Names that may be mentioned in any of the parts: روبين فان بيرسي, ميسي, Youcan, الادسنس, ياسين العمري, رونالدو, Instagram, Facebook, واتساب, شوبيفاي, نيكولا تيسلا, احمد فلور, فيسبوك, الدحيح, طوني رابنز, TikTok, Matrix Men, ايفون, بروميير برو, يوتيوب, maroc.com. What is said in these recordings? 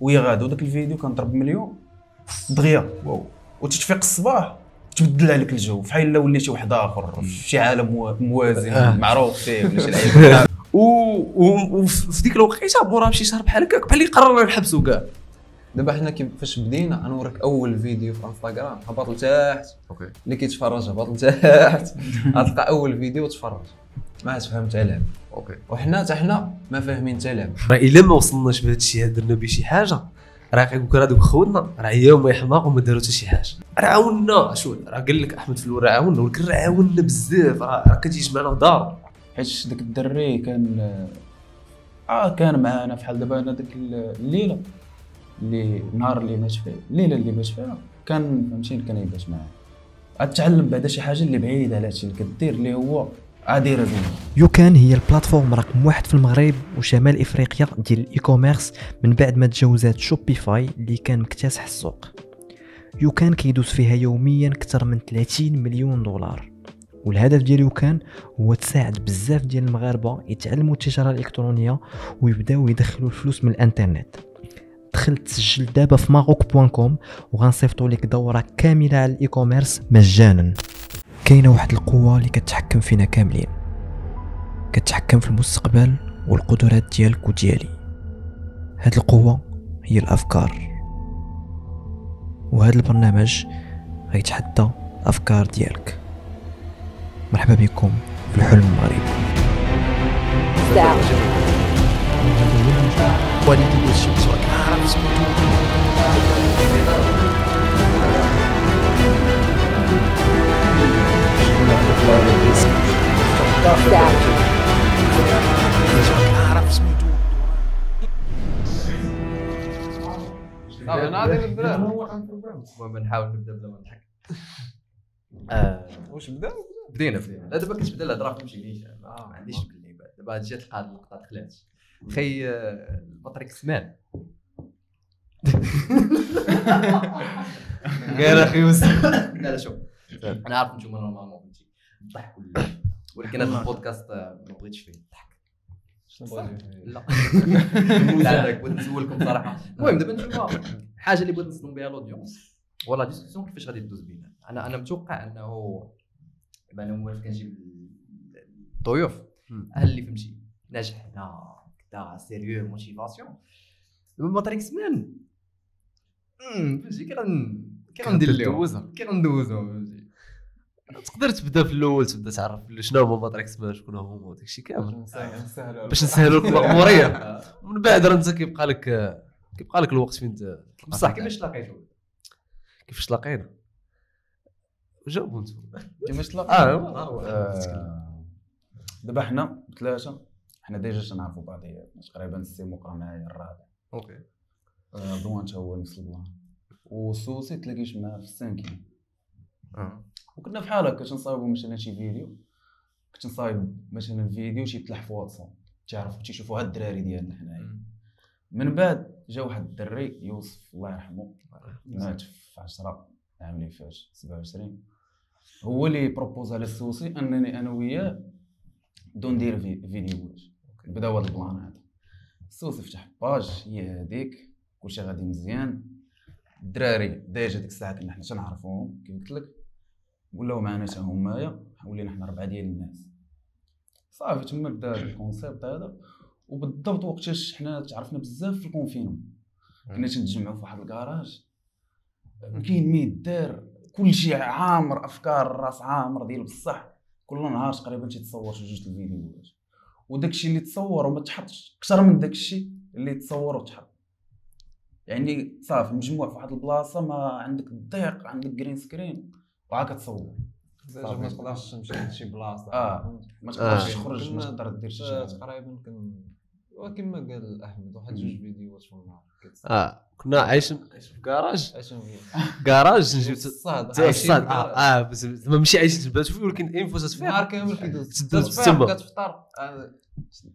وي غادو داك الفيديو كنضرب مليون دغيا واو، وتتفيق الصباح تبدل عليك الجو فحال الا وليتي واحد اخر في شي عالم موازي معروف فيه ولا شي لعيبه. وفي ديك الوقيته مورا شي شهر بحال هكاك بحال اللي قرروا نحبسوا كاع. دابا حنا كيفاش بدينا؟ غنوريك اول فيديو في انستغرام، هبط لتحت اللي كيتفرج هبط لتحت غتلقى اول فيديو تفرج ما تفهم حتى لعب. اوكي، وحنا حتى حنا ما فاهمين حتى لعب، راه الا ما وصلناش بهذا الشيء درنا به شي حاجه راه كيقول لك هذوك خونا راه يوم يحماق وما داروا حتى شي حاجه، راه عاوننا. شوف راه قال لك احمد فلور راه عاوننا، ولكن راه عاوننا بزاف، راه كتجمعنا في دار حيت داك الدري كان كان معانا فحال دابا. انا ديك الليله اللي نهار اللي مات فيه، الليله اللي مات فيها كان فهمتيني كنيبات معاه، غتعلم بعدا شي حاجه اللي بعيده على هادشي اللي كدير اللي هو عادير. يوكان هي البلاتفورم رقم واحد في المغرب وشمال افريقيا ديال الاي كوميرس من بعد ما تجاوزات شوبيفاي اللي كان مكتسح السوق. يوكان كيدوز فيها يوميا اكثر من 30 مليون دولار، والهدف ديال يوكان هو تساعد بزاف ديال المغاربه يتعلموا التجاره الالكترونيه ويبداو يدخلوا الفلوس من الانترنت. دخل تسجل دابا في maroc.com وغنصيفطوا لك دوره كامله على الاي كوميرس مجانا. كاينه واحد القوه اللي كتحكم فينا كاملين، كتحكم في المستقبل والقدرات ديالك وديالي. هاد القوه هي الافكار، وهذا البرنامج غيتحدى الافكار ديالك. مرحبا بكم في الحلم المغربي. نحاول نبدا بلا ما نضحك. واش بدينا لا دابا كتبدا الهضره في شي نيشان ما عنديش بلي بعد. دابا جات لقى هاد اللقطه دخلات خي ماتريكس مان قال اخي وسام. لا شوف انا عارف نتوما نورمالمون فهمتي الضحك ولا، ولكن هذا البودكاست ما بغيتش فيه الضحك. لا داك بغيت نسولكم صراحه. المهم دابا نشوفوا حاجه اللي بغيت نصدم بها الاودينس ولا ديسكسيون كيفاش غادي تدوز بينا. انا متوقع انه انا واش كنجيب الضيوف اللي فهمتي ناجح هنا كدا سيريو موتيفاسيون. دابا ماتريكس مان فهمتي كندوزو تقدر تبدا في الاول، تبدا تعرف شنو هو ماتريكس مان، شكون هما وداك الشيء كامل باش نسهلوا لك الاموريه. ومن بعد راه انت كيبقى لك الوقت فين بصح. كيفاش لقينا جاوبوا انتم كيفاش لقينا. دابا حنا ثلاثه، حنا ديجا تنعرفوا بعضياتنا تقريبا. السي مقرا معايا الرابع، اوكي دوان حتى هو نفس البلان، وسوسي تلاقيت معاه في السانكيم. وكنا بحال هكا تنصايبو مثلا شي فيديو، كنت نصايب مثلا فيديو تيتلح في واتساب تعرفوا تيشوفوا هاد الدراري ديالنا حنايا. من بعد جا واحد الدري يوسف الله يرحمه مات في 10 العام اللي فات 27، هو اللي بروبوز على السوسي انني انا وياه بدو ندير فيديوهات. بدا هو البلان هذا. السوسي فتح باج هي هذيك، كلشي غادي مزيان. الدراري ديجا ديك الساعه كنا حنا تنعرفوهم كي قلت لك، ولاو معنا حتى همايا، ولينا حنا 4 ديال الناس صافي. تما بدا الكونسيبت هذا، وبالضبط وقتاش حنا تعرفنا بزاف في الكونفينمون. كنا تنتجمعوا في واحد الكراج، ما كاين ما يدار، كلشي عامر، افكار الراس عامر ديال بصح. كل نهار تقريبا تيتصور شي جوج الفيديوهات، وداكشي اللي تصور وما تحطش اكثر من داكشي اللي تصور وتحط، يعني صافي مجموع في واحد البلاصه، ما عندك الضيق، عندك جرين سكرين وعا كتصور. ما تقدرش تمشي لشي بلاصه، ما تقدرش تخرج، ما تقدر دير شي حاجه تقريبا. وكما قال احمد واحد جوج فيديوهات في النهار. كنا عايشين في كراج نجيو الصاد. ما ماشي عايشين تبات فيه، ولكن اين فاش تفيق نهار كامل كيدوز تما كتفطر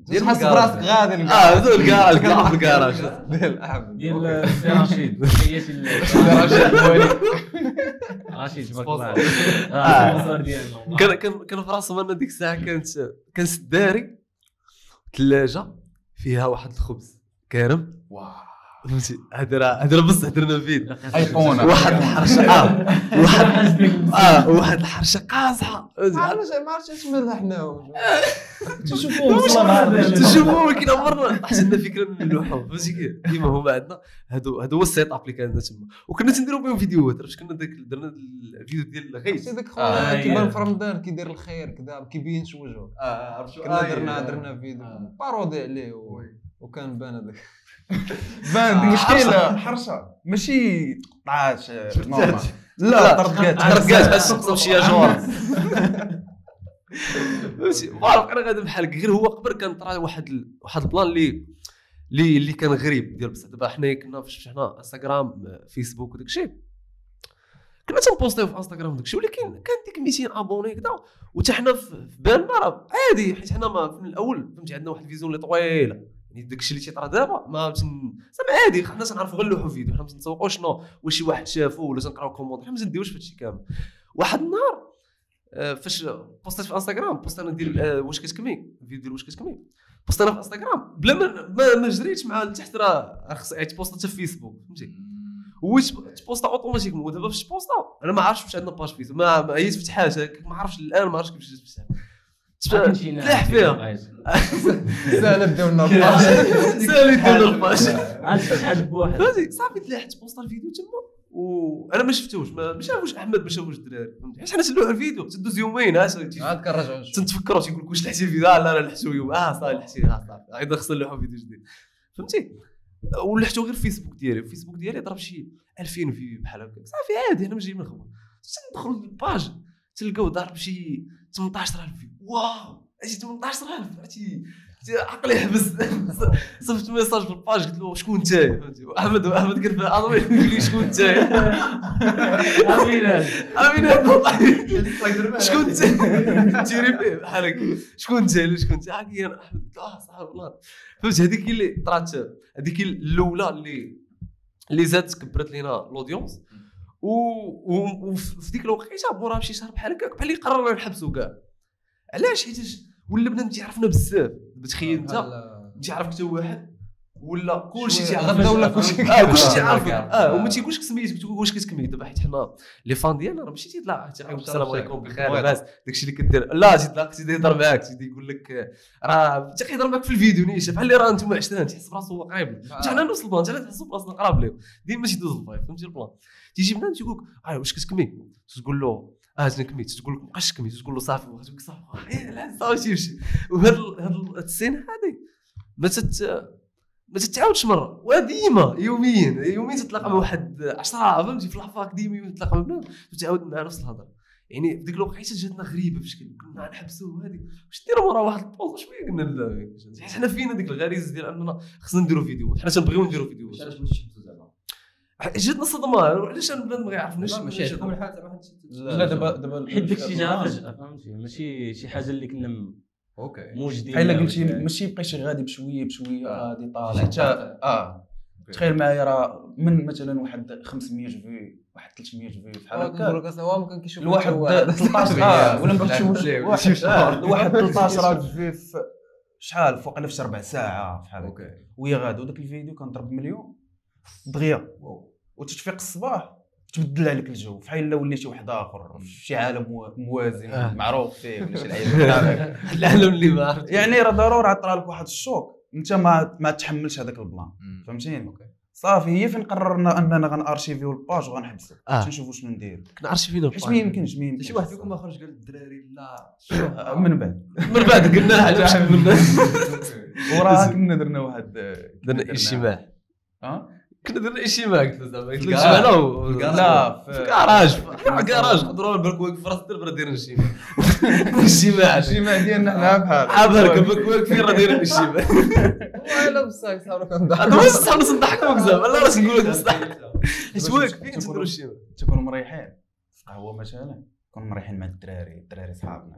تحس براسك غادي للكراج. الكراج ديال احمد ديال رشيد، تحياتي رشيد تبارك الله. الصور ديالنا كان في راسي انا ديك الساعه كنسد داري ثلاجه فيها واحد الخبز كارم، واو فهمتي؟ هدرا بصح درنا فيد ايقونه واحد الحرشه واحد الحرشه قاصحه ما عرفتش اش مالها حنا تشوفوه كي مره حسنا فكره من اللوحه فهمتي كي ديما هما عندنا هادو هو السيت اب اللي كان عندنا تما وكنا تنديروا بهم فيديوهات باش كنا درنا الفيديو ديال الغيث داك خونا كيبان في رمضان كيدير الخير كذا ما كيبينش وجهه عرفتوا كنا درنا فيديو بارودي عليه وكان بان هذاك بان دي مشكله حرشه ماشي تقطعات نورمال لا طرقات باش تقصوا شي جور ماشي واقف انا غادي بحالك غير هو قبل كان طرا واحد البلان اللي كان غريب ديال بصح دابا حنا كنا حنا انستغرام فيسبوك وداك الشيء كنا تنبوستيو في انستغرام وداك الشيء ولكن كان ديك 200 ابوني كدا وحتى حنا في بالنا راه عادي حيت حنا من الاول فهمتي عندنا واحد الفيزيون اللي طويله داكشي اللي تيطرا دابا ما زعما عادي حنا تنعرفوا غير نلوحوا فيديو حنا ما تنسوقوش شنو واش شي واحد شافو ولا تنقراو كومونت حنا ما تنديروش فهادشي كامل واحد النهار فاش بوستيت في انستغرام بوست انا ندير واش كتكمي فيديو ديال واش كتكمي بوست انا في انستغرام بلا ما جريتش مع لتحت راه خص تبوست حتى في فيسبوك فهمتي واش تبوستا اوتوماتيكمون دابا فاش تبوستا انا ما عرفتش واش عندنا باج فيسبوك ما هي تفتحات ما عرفتش الان ما عرفتش كيفاش تفتحها تلاح فيها سالا بداو لنا الباش صافي تلاحت بوسط الفيديو تما وانا ما شفتوش ما شافوش احمد ما شافوش الدراري فهمتي حيت حنا تنلوحوا الفيديو تدوز يومين عاد كنرجعوا تنتفكروا تيقول لك واش لحتي الفيديو لا لحتو يوم صافي لحتي صافي غير خصنا نلوحوا فيديو جديد فهمتي ولحتو غير الفيسبوك ديالي ضرب شي 2000 فيو بحال هكا صافي عادي انا ما جاي من الخبر تندخلوا للباج تلقاو ضرب شي 18000 فيو واو اجي 18000 عرفتي عقلي حبس صفت ميساج في الباج قلت له شكون نتايا فهمتي احمد قال في اضوي قال لي شكون نتايا امين شكون نتايا تيري فيه بحال هكا شكون نتايا انا احمد قلت له صحاب الله فهمتي هذيك اللي طرات هذيك الاولى اللي زادت كبرت لينا الاودينس وفي ديك الوقيته مورا شي شهر بحال هكاك بحال اللي قررنا نحبسو كاع علاش حيت ولا بنا تيعرفنا بزاف تخيل انت تيعرفك حتى واحد ولا كلشي تيعرف ولا كلشي تيعرفك وما تيقولش سميتك تقول واش كتكمي دابا حيت حنا لي فان ديالنا راه ماشي تيطلع تيقول السلام عليكم بخير لاباس داكشي اللي كدير لا تيطلع تيهضر معاك تيقول لك راه تيهضر معاك في الفيديو نيشان بحال اللي راه انتم عشتان تحس براسو هو قريب حنا نوصل بان تحس براسنا قراب ليه ديما تيدوز الفايب فهمتي البلان تيجي بنادم تيقول لك واش كتكمي تقول له تنكميت تقول لك مابقاش كميت تقول له صافي وقت لك صافي لا صافي تيمشي وهاد السين هادي ما تتعاودش مره وديما يوميا تتلاقى مع واحد 10 فهمتي في الحفاك ديما تتلاقى مع بنات وتعاود معاه نفس الهضره يعني في ديك الوقيته جاتنا غريبه فاش كنا نحبسوا هذه واش نديروا ورا واحد البوز شويه قلنا لا حيت حنا فينا ديك الغريزه ديال اننا خصنا نديروا فيديوهات حنا تنبغيو نديروا فيديوهات علاش ما تشحتوا زعما جاتنا صدمه علاش البنات ما يعرفناش ماشي عندكم الحال زعما لا دابا حيت داكشي جا فهمتي ماشي شي حاجه اللي كنا اوكي موجودين بحال قلتي ماشي بقيتش غادي بشويه غادي طالع حتى تخيل معايا راه من مثلا واحد 500 جوي واحد 300 جوي بحال هكا نقول لك هو ما كان كيشوف الواحد 13 ولا ما كتشوفش واحد 13 جوي شحال فوق نفس ربع ساعه بحال هكا ويا غادي وداك الفيديو كنضرب مليون دغيا وتتفيق الصباح تبدل عليك الجو فحال الا وليتي واحد اخر شي عالم موازي معروف فيه ولا شي لعيبه العالم اللي ما عرفتش يعني راه ضروري عطرا لك واحد الشوك انت ما تحملش هذاك البلان فهمتيني صافي هي فين قررنا اننا غنارشيفيو الباج وغنحبسو تنشوفوا شنو نديرو كنارشيفينا حيت ما يمكنش شي واحد فيكم ما خرج قال الدراري لا من بعد قلنا لها وراه كنا درنا واحد درنا اجتماع كنا درنا اجتماع قلت له زعما قلت لك انا لا في كراج نهضروا بالكواك في راس الدرب راه دايرين الاجتماع ديالنا حنا بحال عبرك بالكواك فين راه دايرين الاجتماع والله بصح صافي كنضحك بصح نضحكوك زعما لا راه نقول لك بصح حيت فين تديروا الاجتماع تكونوا مريحين في قهوه مثلا كون مريحين مع الدراري صحابنا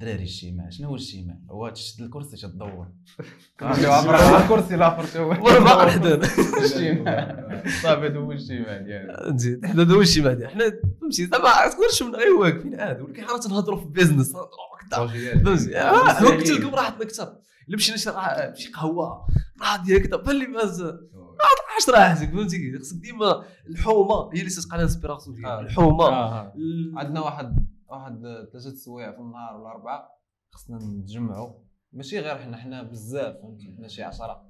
دراري الشيماء شنو هو الشيماء هو تشد الكرسي تدور عبر الكرسي لاخر ورباق الحداد الشيماء صافي هذا هو الشيماء ديالنا نزيد حنا هذا هو الشيماء ديالنا حنا فهمتي زعما تكونش من غير واقفين عاد ولكن حنا تنهضروا في بيزنس فهمتي وقت تلقاو راحتنا اكثر الا مشينا شي قهوه راضيه كذا بان اللي عطاش راحتك فهمتي. خصك ديما الحومه هي اللي تتبقى لها الانسبيراسيون ديالك الحومه. عندنا واحد 3 سوايع في النهار ولا 4 خصنا نتجمعوا، ماشي غير حنا بزاف فهمتي، ماشي 10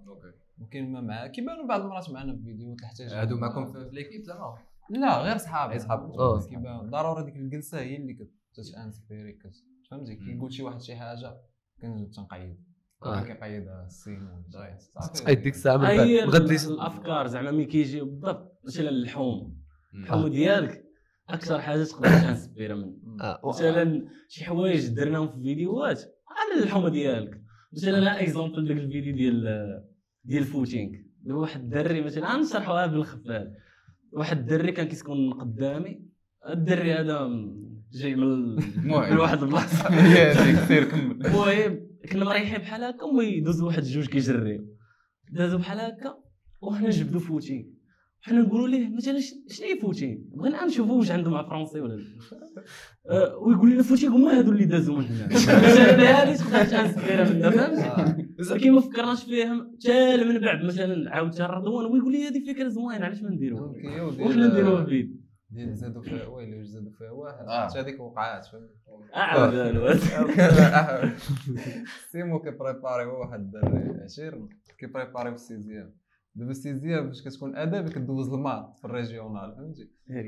يمكن ما معاه كيبانوا بعض المرات معنا في فيديوهات تحتاج هادو معكم في ليكيب زعما. لا غير صحابي كيبان ضروري ديك الجلسه هي اللي كتانسبيري فهمتي. كيقول شي واحد شي حاجه كنقيد كيقيدها السين تقيد ديك الساعه غديت الافكار زعما ملي كيجي بالضبط. مثلا الحوم ديالك اكثر حاجه تقدر تانسبيرها منه. مثلا شي حوايج درناهم في فيديوهات على الحوم ديالك. مثلا اكزومبل ديك الفيديو ديال الفوتينغ لواحد الدري مثلا، غنشرحوها بالخفاف. واحد الدري كان كيسكن قدامي، الدري هذا جاي من واحد البلاصه كثير. كمل. المهم كنا مريحين بحال هكا ويدوز واحد جوج كيجريو، دازو بحال هكا وحنا جبدو فوتينغ. حنا نقولوا ليه مثلا شنو فوتينغ، بغينا نشوفوا واش عندهم مع فرنسي ولا لا، ويقول لنا فوتينغ هما هادو اللي دازو من هنا. مثلا هذه تقدر تانسبيرها منها فهمتي، ولكن ما فكرناش فيها حتى من بعد. مثلا عاود رضوان ويقول لي هذه فكره زوينه علاش ما نديروها، وحنا نديروها فيديو ديال زادو فيها ويلي زادو فيها واحد حتى هذيك وقعات فهمتي. عاود الواد سيمو كيبريباري واحد الدري عشير كيبريباري في السيزيام. دابا السيزيام باش كتكون ادبي كدوز الماط في الريجيونال فهمتي. قال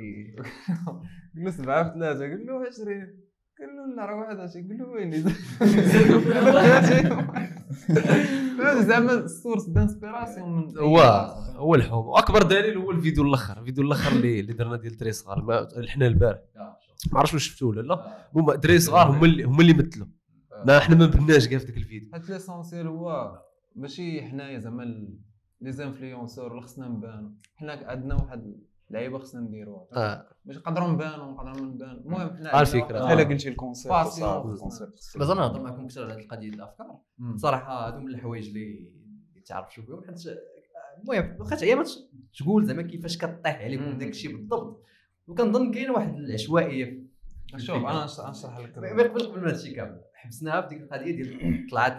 له 7 في 3، قال له 20، قال له لا راه 21، قال له ويني زادو فيها. زعما السورس دانسبيراسيون من هو الحوم. واكبر دليل هو الفيديو الاخر اللي درنا ديال دري صغار حنا البارح. ما عرفتش واش شفتوه ولا لا. هما دري صغار هما اللي مثلوا، حنا ما بناش كاع في ذاك الفيديو. حيت ليسونسيال هو ماشي حنايا زعما لي زانفلونسور اللي خصنا نبانو، حنا عندنا واحد اللعيبه خصنا نديروها باش نقدروا نبانو نقدروا نبانو. المهم حنا على الفكره بحال قلتي الكونسيبت بزاف. نهضر معكم كثر على هذه القضيه ديال الافكار. صراحه هادو من الحوايج اللي تعرفوا بهم، حيت المهم واخا تعيا تقول زعما كيفاش كطيح عليكم داك الشيء بالضبط. وكنظن كاين واحد العشوائيه. شوف انا نشرح لك قبل ما هادشي كامل حبسناها في ديك القضيه ديال طلعت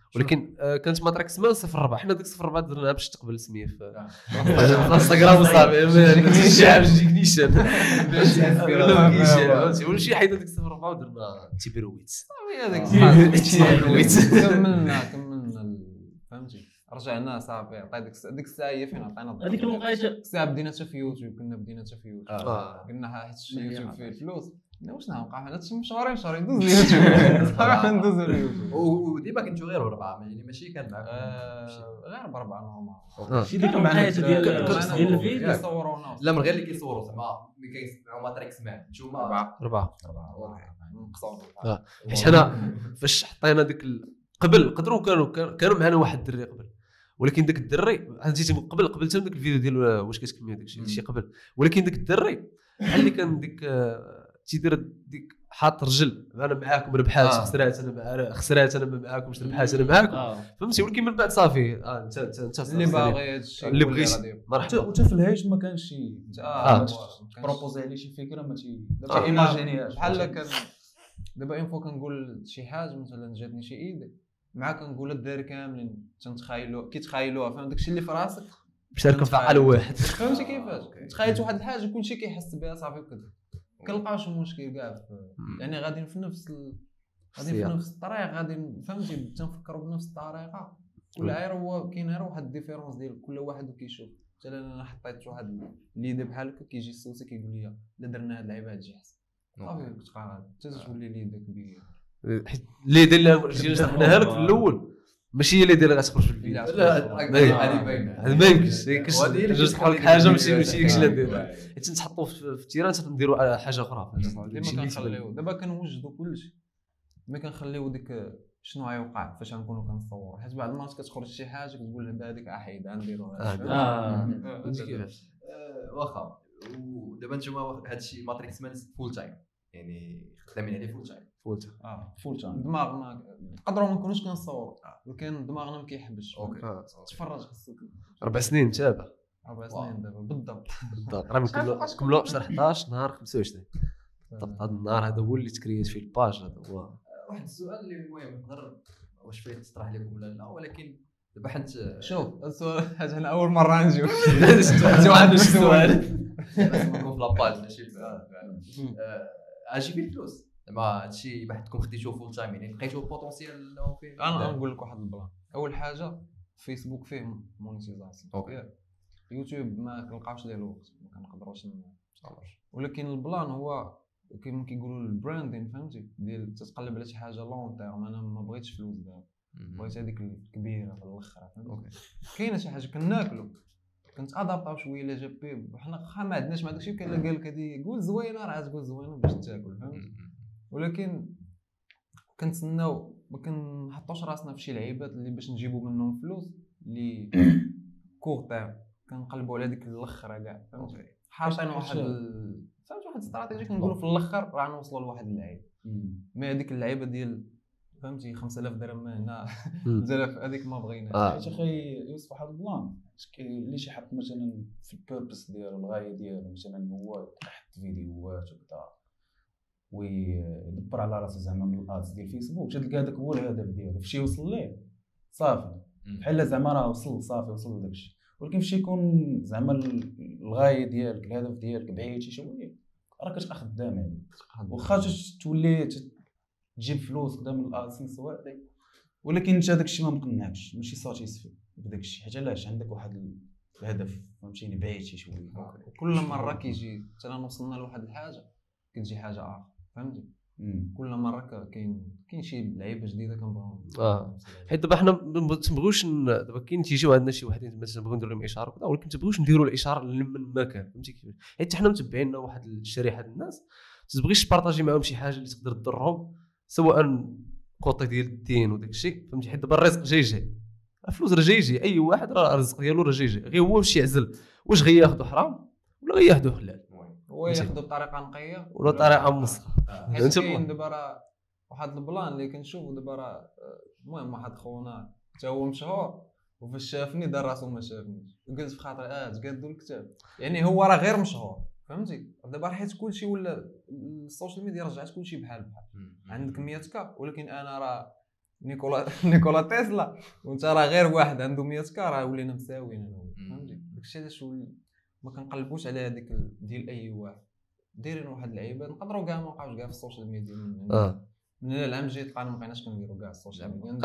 ولكن كانت ماتريكس مان 04. حنا ديك 04 درناها باش تقبل السميه في الانستغرام وصافي. ما تجيكنيش باش ولشي حيدنا ديك 04 ودرنا تيبرويت صافي. هذاك تيبرويت كملنا فهمتي. رجعنا صافي عطا ديك الساعه هي فين عطينا هذيك الوقيته. الساعه بدينا حتى في يوتيوب، قلنا حيت يوتيوب فيه الفلوس واش نبقى حنا تشم شهرين ندوز اليوتيوب صراحه ندوز اليوتيوب. وديما كنتو غير 4 يعني ماشي كان معكم غير 4 نورمال. شي ديك المعايشه ديال الفيديو صورونا، لا من غير اللي كيصوروا زعما اللي كيصنعوا ماتريكس مان نتوما 4 واضح نقصوا. حيت حنا فاش حطينا ديك قبل قدروا كانوا معنا واحد الدري قبل، ولكن داك الدري جيتي من قبل حتى داك الفيديو ديال واش كتكمل داك الشيء قبل. ولكن داك الدري بحال اللي كان ديك تيدير ديك حاط رجل انا معاكم ربحات خسرات انا معاكم ربحات انا معاكم فهمتي. ولكن من بعد صافي انت اللي باغي هادشي اللي بغيتي مرحبا. وتا في الهيج ما كانش شي بروبوزي عليه شي فكره ما دابا ايماجينياش بحال كان. دابا اون فوا كنقول شي حاجه مثلا جاتني شي ايد معاك كنقول الدراري كاملين تنتخايلوا كيتخايلوها فهم داكشي اللي في راسك باش تركب فعال واحد فهمتي كيفاش. تخيلت واحد الحاجه كلشي كيحس بها صافي وكذا كنلقاوش مشكل كاع. يعني غاديين في نفس الطريق، غاديين فهمتي تنفكروا بنفس الطريقه. والعير هو كاين غير واحد الديفيرونس ديال كل واحد وكيشوف. مثلا انا حطيت واحد ليدي بحال هكا كيجي السوسي كيقول لي لا درنا هاد اللعيبه هادشي احسن صافي كتقارن حتى تولي ليدي كبير. حيت ليدي اللي جينا شرحناها لك في الاول ماشي هي ليدي اللي غتخرج في الفيديو. لا هذا ما يمكنش كنشرح لك حاجه ماشي داكشي اللي داير. حيت نتحطوا في التيران تنديروا حاجه اخرى اللي ما كنخليو. دابا كنوجدوا كلشي ما كنخليو ديك شنو غيوقع فاش غنكونوا كنصوروا. حيت بعض المرات كتخرج شي حاجه كتقول هذا هذيك احيدها نديروا فهمتي كيفاش. واخا ودابا نتوما هادشي ماتريكس مان فول تايم يعني خدامين عليه فول تايم. فول تايم دماغنا نقدروا ما نكونوش كنصوروا ولكن دماغنا ما كيحبش. تفرج خصك 4 سنين متابع 4 سنين دابا بالضبط بالضبط راه مكملوا شهر 11 نهار 25 بالضبط. هذا النهار هذا هو اللي تكريت فيه الباج. هذا هو واحد السؤال اللي مهم نقدر واش فيه تطرح لكم ولا لا، ولكن دابا حنت شوف السؤال حاجه انا اول مره نجيو شي واحد السؤال نكون في لاباج ماشي عجبني الفلوس دابا هادشي بحثكم خديتوه فول تايم يعني لقيتو بوتونسيال فيه. انا نقول لك واحد البلان، اول حاجه فيسبوك فيه مونيتيزاسيون اوكي، يوتيوب ما كنلقاوش ديال الوقت ما كنقدروش نصورش، ولكن البلان هو كيما كيقولوا البراندين فهمتي ديال تتقلب على شي حاجه لون تيرم. انا ما بغيتش فلوس دابا، بغيت هذيك الكبيره في الاخر فهمتي. كاينه شي حاجه كناكلو كنت ادابطاو شويه لا جابي حنا خا ما عندناش مع داكشي، وكاين اللي قال لك هذه قول زوينه راه تقول زوينه باش تاكل فهمتي، ولكن كنتسناو ما كنحطوش راسنا في شي لعيبات اللي باش نجيبوا منهم فلوس اللي كورطين، كنقلبوا على ديك الاخره كاع فهمتي. حاطين واحد فهمتي واحد الاستراتيجيه كنقولوا في الاخر راه نوصلوا لواحد اللعيب، مي هذيك اللعيبه ديال فهمتي 5000 درهم هنا بزاف هذيك ما بغيناش. حيت اخي يوسف واحد البلان اللي شي حط مثلا في البيربس ديالو الغايه ديالو مثلا هو يحط فيديوهات وكذا ويدبر على راسه زعما من الادز ديال فيسبوك، تلقى هذاك هو الهدف ديالو فشي يوصل ليه صافي بحال زعما راه وصل صافي وصل داكشي، ولكن فشي يكون زعما الغايه ديالك الهدف ديالك بعيد شي شويه راه كتاخذ الدم عليك، واخا تولي تجيب فلوس قدام الادسنس واعطي ولكن انت داكشي ما مقنعكش ماشي ساتيسفي بداكشي. حيت علاش عندك واحد الهدف فهمتيني بعيد شي شويه، كل مره كيجي مثلا وصلنا لواحد الحاجه كتجي حاجه اخرى فهمتي. كل مره كاين شي لعيبه جديده كنبغيو حيت دابا حنا ما تنبغيوش دابا كاين تيجيو عندنا شي واحد مثلا بغيو نديروا لهم اشهار وكذا، ولكن ما تبغيوش نديروا الاشهار لمن ما كان فهمتي كيفاش، حيت حنا متبعين واحد الشريحه ديال الناس ما تبغيش تبارطاجي معاهم شي حاجه اللي تقدر تضرهم سواء كوطي ديال الدين وداك الشيء فهمتي. حيت دابا الرزق جاي الفلوس راه جاي، اي واحد راه الرزق ديالو راه جاي غير هو واش يعزل واش غياخذو حرام ولا غياخذو حلال، هو ياخذو بطريقه نقيه ولا طريقه مسخه. حيت كاين دابا راه واحد البلان اللي كنشوف دابا راه المهم واحد خونا حتى هو مشهور وفاش شافني دار راسو ما شافنيش وقلت في خاطري تقادو الكتاب، يعني هو راه غير مشهور فهمتي. دابا حيت كلشي ولا السوشيال ميديا رجعت كلشي بحال بحال، عندك 100 كا ولكن انا راه نيكولا تيسلا وانت راه غير واحد عنده 100 كا راه ولينا مساويين انا وياك فهمتي. داكشي علاش ما كنقلبوش على هذيك ديال اي واحد، دايرين واحد اللعيبه نقدروا كاع ما نبقاوش كاع في السوشيال ميديا من العام الجاي تلقانا ما بقيناش كنديروا كاع السوشيال ميديا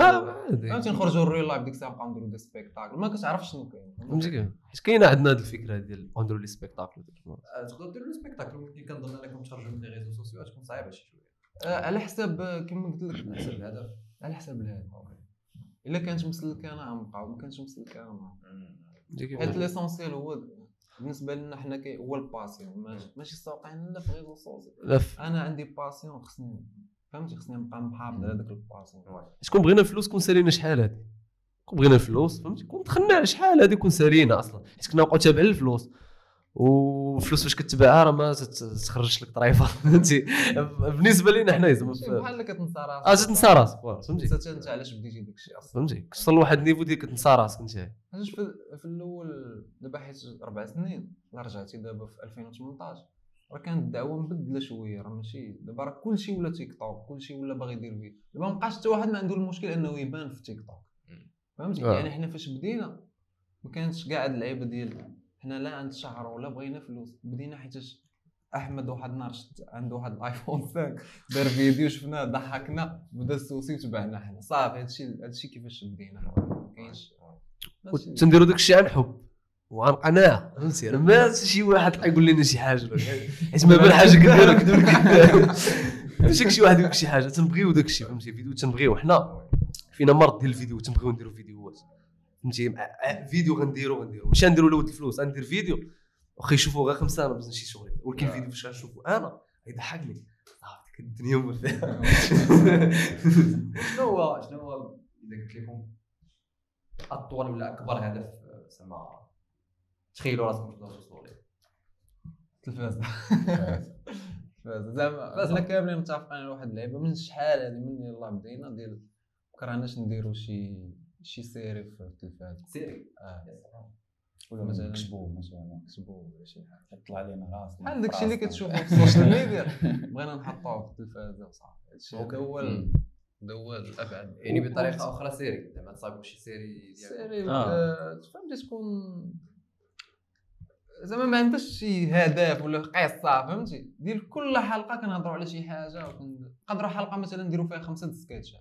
فهمتي، نخرجوا الريل لايف ديك الساعه نبقاو نديروا دي سبيكتاكل ما كتعرفش شنو كاين فهمتي. حيت كاينه عندنا هذه الفكره ديال نديروا لي سبيكتاكل تقدروا ديروا لي سبيكتاكل ولكن كنظن انكم تخرجوا من لي ريزو سوسيو تكون صعيبه شي شويه على حساب كما قلت لك على حساب الهدف على حساب الهدف. الا كانت مسلكه انا غنبقاو ما كانتش مسلكه ما حيت ليسونسيال هو بالنسبه لنا حنا هو الباسيون ماشي سوقين لا في غير الصوص. انا عندي باسيون خصني فهمتي خصني نبقى محافظ على داك الباسيون. شكون بغينا الفلوس كون سالينا شحال هذه، كون بغينا الفلوس فهمتي كون دخلنا على شحال هذه كون سالينا اصلا، حيت كنا نبقاو تابعين الفلوس والفلوس فاش كتباعها راه ما تخرجش لك طريفه فهمتي. بالنسبه لينا حنا زعما بحال اللي كتنسى راسك تنسى راسك فهمتي حتى انت علاش بديتي داك الشيء اصلا فهمتي كتوصل لواحد النيفو ديال كتنسى راسك انت. علاش في الاول دابا حيت 4 سنين رجعتي دابا في 2018 راه كانت الدعوه مبدله شويه، راه ماشي دابا راه كلشي ولا تيك توك كلشي ولا باغي يدير فيه دابا مابقاش حتى واحد ما عنده المشكل انه يبان في تيك توك فهمتي. يعني حنا فاش بدينا ما كانتش كاع هاد اللعيبه ديال حنا لا عند شهر ولا بغينا فلوس، بدينا حيتاش احمد واحد النهار عنده واحد الايفون 5 دار فيديو شفناه ضحكنا بدا السوسي وتبعنا حنا صافي. هادشي كيفاش بدينا ما كاينش تنديروا داكشي عن حب وعن قناعه فهمتي، ما شي واحد يقول لنا شي حاجه حيت ما بان حاجه كديرك داك شي واحد يقول لك شي حاجه تنبغيو داكشي فهمتي. فيديو تنبغيو حنا فينا مرض ديال الفيديو تنبغيو نديرو فيديوهات فهمتي، فيديو غنديرو ماشي غنديرو لود الفلوس غندير فيديو واخا يشوفوا غير 5 باش نمشي شغلي، ولكن الفيديو فاش غنشوفو انا غيضحكني ديك الدنيا وما فيها. شنو هو اذا قلت لكم اطول ولا اكبر هدف زعما تخيلوا راسكم توصلوا ليه؟ التلفاز زعما حنا كاملين متفقين على واحد اللعبه من شحال هذه من يلاه بدينا ديال مكرهناش نديرو شي سيري في التلفاز سيري ولا مثلا نكتبو ولا شي حاجه طلع لينا راسنا بحال داكشي اللي كتشوفو في السوشيال ميديا بغينا نحطوه في التلفاز وصافي هادشي هو الابعد يعني بطريقه اخرى سيري زعما تصايبو شي سيري ديال تفهم اللي تكون زعما ما عندهاش شي هدف ولا قصه فهمتي ديال كل حلقه كنهضروا على شي حاجه نقدروا حلقه مثلا نديروا فيها 5 سكيتشات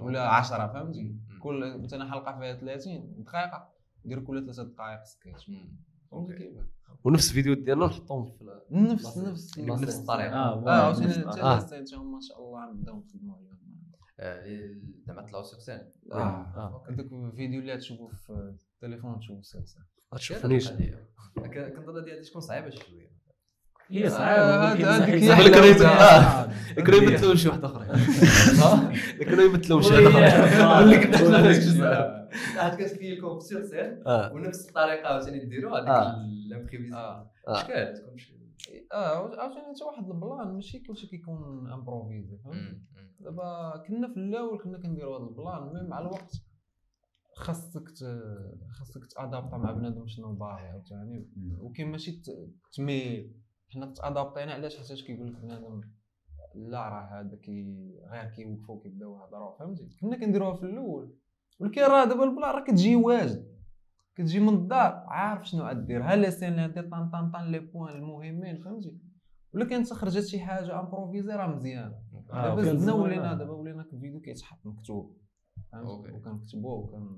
ولا 10 فهمتي كل مثلا حلقه فيها 30 دقيقه ندير كل 3 دقائق سكيتش ونفس الفيديو ديالنا نحطهم في نفس الطريقه حتى هما ما شاء الله نبداو نخدموا عليهم زعما طلعوا سيرسان داك الفيديو اللي تشوفوا في التليفون تشوفوا سيرسان ماتشوفنيش كنظن هادي تكون صعيبه شويه هي صعيبه هذيك كريم يمثلوا شي واحد اخر لكن يمثلوا شي اخر اللي كنت حنا عاد كتخيل لكم بصير سير ونفس الطريقه عاوتاني ديروا هذيك لامبريفيزي شكال تكون شي عاوتاني حتى واحد البلان ماشي كلشي كيكون امبروفيزي فهمت دابا كنا في الاول كنا كنديروا هذا البلان مي مع الوقت خاصك تادابطا مع بنادم شنو باغي عاوتاني وكاين ماشي تميل حنا تادابطينا علاش حتى كيقول لك بنادم لا راه هذا غير كيوقفوا كيبداو يهضروا فهمتي كنا كنديروها في الاول ولكن راه دابا البلا راه كتجي واجد كتجي من الدار عارف شنو غدير ها لي سين هادي طان طان طان لي بوين المهمين فهمتي ولا كان تخرجت شي حاجه امبروفيزي راه مزيانه دابا زدنا ولينا الفيديو كيتحط مكتوب فهمتي وكنكتبوه